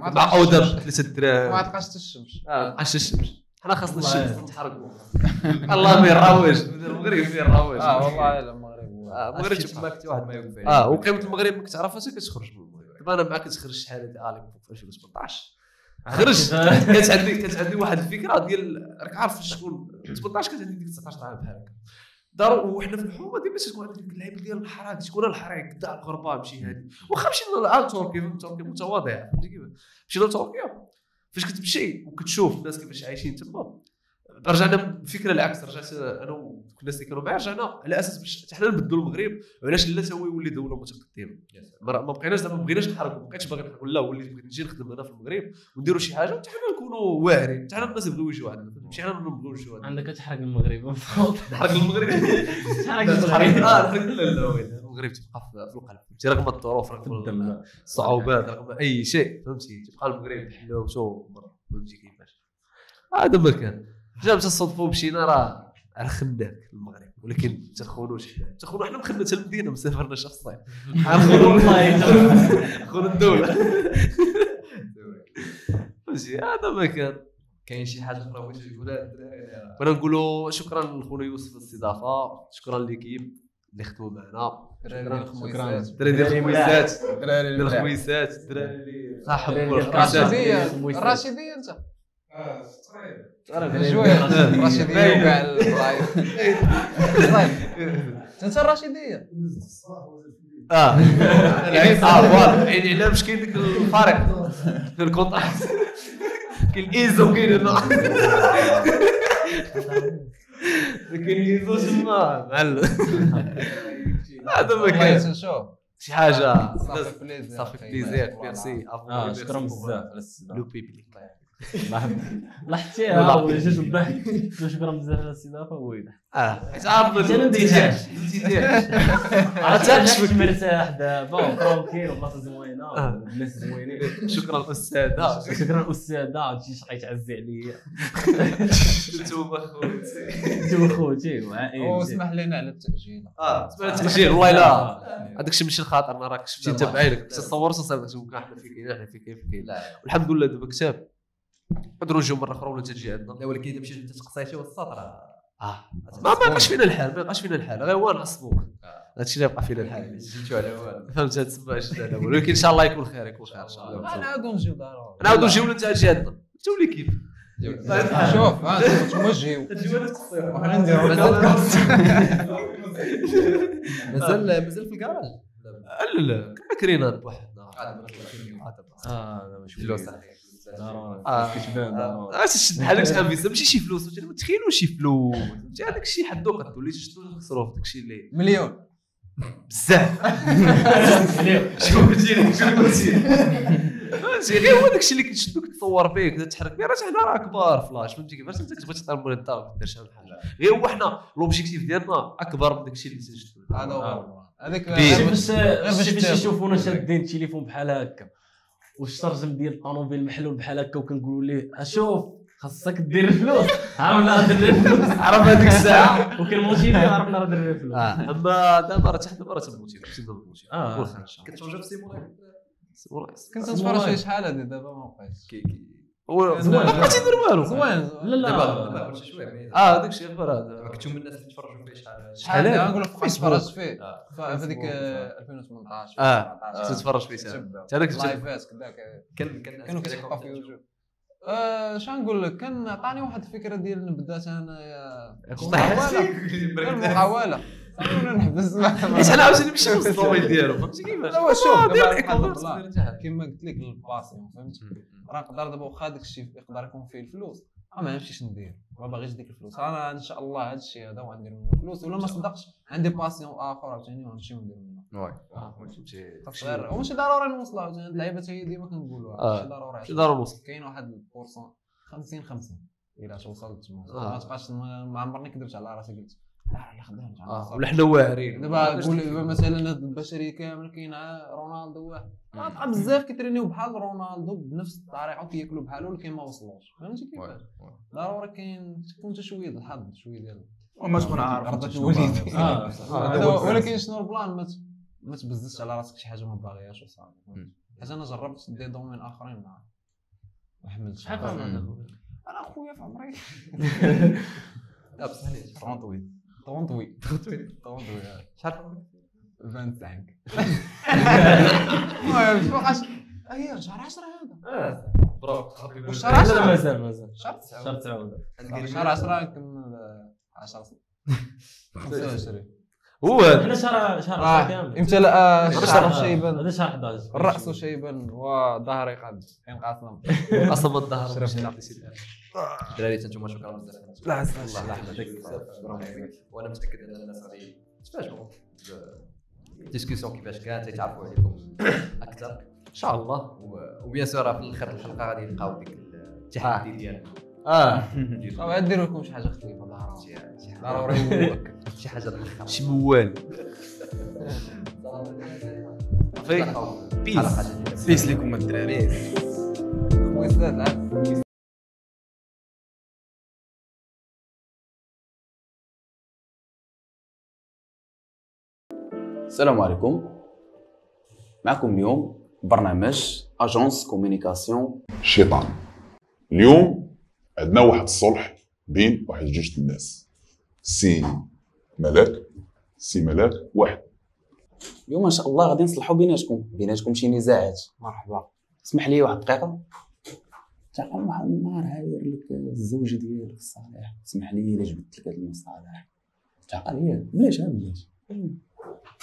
مع اودر 3 دراهم ما تلقاش حتى الشمس عاش الشمس حنا خاصنا الشمس نتحركوا الله ما يراوج المغرب فين راوج والله الا المغرب تما كنت واحد ما يوقف وقيمه المغرب ما كتعرفهاش كتخرج من المغرب دابا انا معاك كتخرج شحال هذه اليب 2018 خرجت كانت عندي واحد الفكره ديال راك عارف شكون 18 كانت عندي ديك 19 عام بحال هكا دار وحنا في الحومه ديما تكون عندك اللعيبه ديال الحراك تكون الحريق كدا الغربه ماشي هادي واخا مشينا لتركيا متواضعه فهمتي كيفاش مشينا لتركيا فاش كتمشي وكتشوف الناس كيفاش عايشين تما رجعنا فكره العكس، رجعت انا والناس اللي كانوا معايا رجعنا على اساس باش حنا نبدلوا المغرب، وعلاش لا سوا يولي دوله متقدمه. ما بقيناش دابا بغيناش نتحركوا، ما بقيتش باغي نحرك، لا وليت بغيت نجي نخدم هنا في المغرب ونديروا شي حاجه حتى حنا نكونوا واعرين، حتى حنا الناس يبغيو يجيو عندنا، ماشي حنا نبغيو نجيو عندنا. عندك تحرك المغرب، تحرك المغرب، تحرك المغرب تبقى في القلب، فهمتي، رغم الظروف رغم الصعوبات رغم اي شيء، فهمتي، تبقى المغرب حلو وشوف فهمتي كيفاش. هذا ما كان جا تصدفوا مشينا راه خدناك المغرب، ولكن ما تخونوش، تخونوا حنا مخدنا حتى المدينه، ما سافرناش في الصيف، خونوا والله خونوا الدوله. فهمتي هذا ما كان. كاين شي حاجه اخرى بغيتي تقولها الدراري؟ وانا نقولوا شكرا لخونا يوسف للاستضافه، شكرا ليكيب اللي خدموا معنا، شكرا الدراري ديال الخويسات، الدراري ديال الخويسات، الدراري اللي صاحبوا الرشيديه. الرشيديه انت تقريبا شويه رشيديه وكاع البلايص انت الرشيديه فوالا يعني علاه باش كاين ديك الفرق في الكونتاكت، كاين الايزو وكاين هنا، كاين الايزو تما معلم. هذا ما كاين شي حاجه. صافي بليزير، ميرسي، شكرا بزاف على الاستضافه لو بيبليك، الله حتيها وجات الضحك. شكرا بزاف على الاستضافه، ويلي حيت عارف الانتهاك مرتاح دابا وكروكي وبلاصه زوينه والناس زوينين. شكرا الاستاذه، شكرا الاستاذه، هادشي شحال تعزي عليا انتوما خوتي، انتوما خوتي وعائلتي، واسمح لنا على التاجيل. اسمح لنا التاجيل، والله الا هذاك الشيء ماشي الخاطر، راك شفتي انت بعينك، تصورت صافي حنا فين حنا فين كاين، والحمد لله دابا كتاب نقدروا نجيو مره اخرى ولا تجي عندنا. لا ولكن اذا مشيتي تقصيتي والسطر ما بقاش فينا الحال، ما بقاش فينا الحال، غير هو نعصبوك، هادشي اللي بقى فينا الحال، جيتو على والو، فهمت تما اش دابا. ولكن ان شاء الله يكون خير، يكون خير ان شاء الله، نعاودو نجيو ضروري، نعاودو نجيو ولا انت تجي عندنا انت ولي كيف. شوف انتوما جيو وحنا نديرو بودكاست. مازال في الكراج؟ لا لا كرينا بوحدنا لا ماشي كتبان ضروري تشد بحال هكا فيزا، ماشي شي فلوس، ما تخيلوش شي فلوس، فهمتي هذاك الشيء حدو قدو اللي تشدو تخسروه، داك الشيء اللي مليون بزاف شكون قلتي شكون قلتي، فهمتي غير هو داك الشيء اللي كتشدو كتصور فيه كذا تحرك فيه، راه حنا راه كبار فلاش، فهمتي كيفاش انت تبغي تختار من الدار دير شي حاجه، غير هو حنا لوبجيكتيف ديالنا اكبر من داك الشيء اللي تنشدو. هذا هو هذاك باش يشوفونا شادين التليفون بحال هكا والشرجم ديال الطونوبيل محلول بحال هكا، وكنقولوا ليه اشوف خاصك دير الفلوس، عرفنا راه درنا الفلوس، عرفنا هذيك الساعه وكنموتيفي، عرفنا راه درنا الفلوس. اما دابا راه حتى دابا راه تموتيفي، حتى دابا تموتيفي. كتفرج في سيمورايس، كنت نتفرج شحال هذه دابا ما بقيتش ما بقيتش ندير والو. زوين لا لا دابا كلشي شويه داك الشيء غير هذا، كنتو من الناس اللي تفرجوا فيه شحال غنقول لك تفرجت فيه في هذيك 2018 14 تتفرج فيه انت هذاك اللايفات كذاك كانوا كيتحطوا في يوتيوب. اش غنقول لك، كان عطاني واحد الفكره ديال نبدات انايا محاوله خلونا نحبس حيت حنا عاوتاني ماشي نفس الطوميل ديالو، فهمتي كيفاش؟ لا شوف دابا كما قلت لك البلاصه، فهمتي راه نقدر دابا واخا داك الشيء يقدر يكون فيه الفلوس، ما عرفتش ندير، ما باغيش ديك الفلوس، انا ان شاء الله هذا الشيء هذا وغندير منه فلوس، ولا ما صدقتش عندي باسيون اخر عاوتاني ونمشي وندير منه. وي فهمتي وماشي ضروري نوصل عاوتاني، هاد اللعيبه حتى هي ديما كنقولوها ماشي ضروري، ماشي ضروري نوصل، كاين واحد البورسون 50-50 الا توصل تما ما تبقاش، ما عمرني كذبت على راسي قلت لا يا خدام ولا حنا واعرين. دابا تقول مثلا البشريه كامل كاين رونالدو واحد، طبعا بزاف كيترينيو بحال رونالدو بنفس الطريقه وكياكلوا بحالو، ولكن ما وصلوش، فهمتي كيفاش؟ ضروري كاين تكون حتى شويه ديال الحظ، شويه ديال وما تكون عارف وليدي ولكن شنو البلان، ما تبززش على راسك شي حاجه ما باغيهاش وصافي. حيت انا جربت دي دومين اخرين مع وحملت شحال انا خويا في عمري لاباس عليك 30 طويل شحال 25 المهم اييه شهر 10 هذا برافو خطيب، شهر 10 مازال شهر 10 كمل 10 25 هو حنا شهر 10 كامل امتلا شهر شيبان، هذا شهر 11 الراس شيبان وظهري قد ينقصنا اصلا الظهر باش نعطي سيدي الدراري انتم شكرا بزاف. لا الله الله يحفظك بزاف. وانا متاكد ان الناس غادي تفاجئوا الديسكسيون كيفاش كانت، غيتعرفوا عليكم اكثر ان شاء الله. وبيان سور في الاخر الحلقه غادي نلقاو ديك التحدي ديالنا. غنديروا لكم شي حاجه خفيفه بالعربي، ضروري شي حاجه دقيقه، شي موال. بيس بيس لكم الدراري. السلام عليكم، معكم اليوم برنامج اجونس كوميونيكاسيون شيطان. اليوم عندنا واحد الصلح بين واحد جوج الناس، سي ملاك سي ملاك واحد. اليوم ان شاء الله غادي نصلحوا بيناتكم شي نزاعات. مرحبا، اسمح لي واحد دقيقه. تاع واحد النهار عاير لك الزوج ديالك الصالح، اسمح لي الا جبت لك هاد المصالح. تعقل لي بلاش، ها بلاش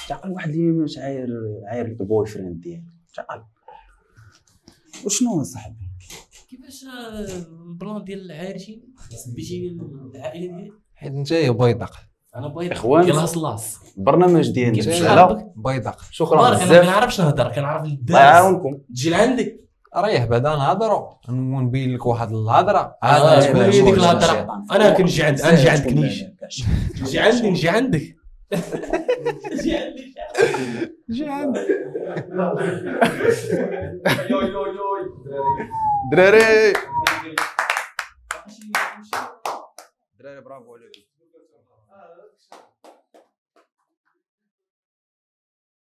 تعقل. واحد اليوم عاير لك البوي فريند ديالك، تعقل. وشنو صاحبي كيفاش البلان ديال العارجين سبيتي العائله ديالك؟ حيت انت بيضاق انا بيضاق كلاص لاص. البرنامج ديالنا شحال بيضاق. شكرا بزاف. انا ما نعرفش نهضر، كنعرف الدرس. الله يعاونكم، تجي لعندي ريح بعدا نهضروا ونبين لك واحد الهضره. هذه هي ديك الهضره. انا كنجي عند نجي عندك نجي عندك يو يو يو دراري دراري، برافو عليكم.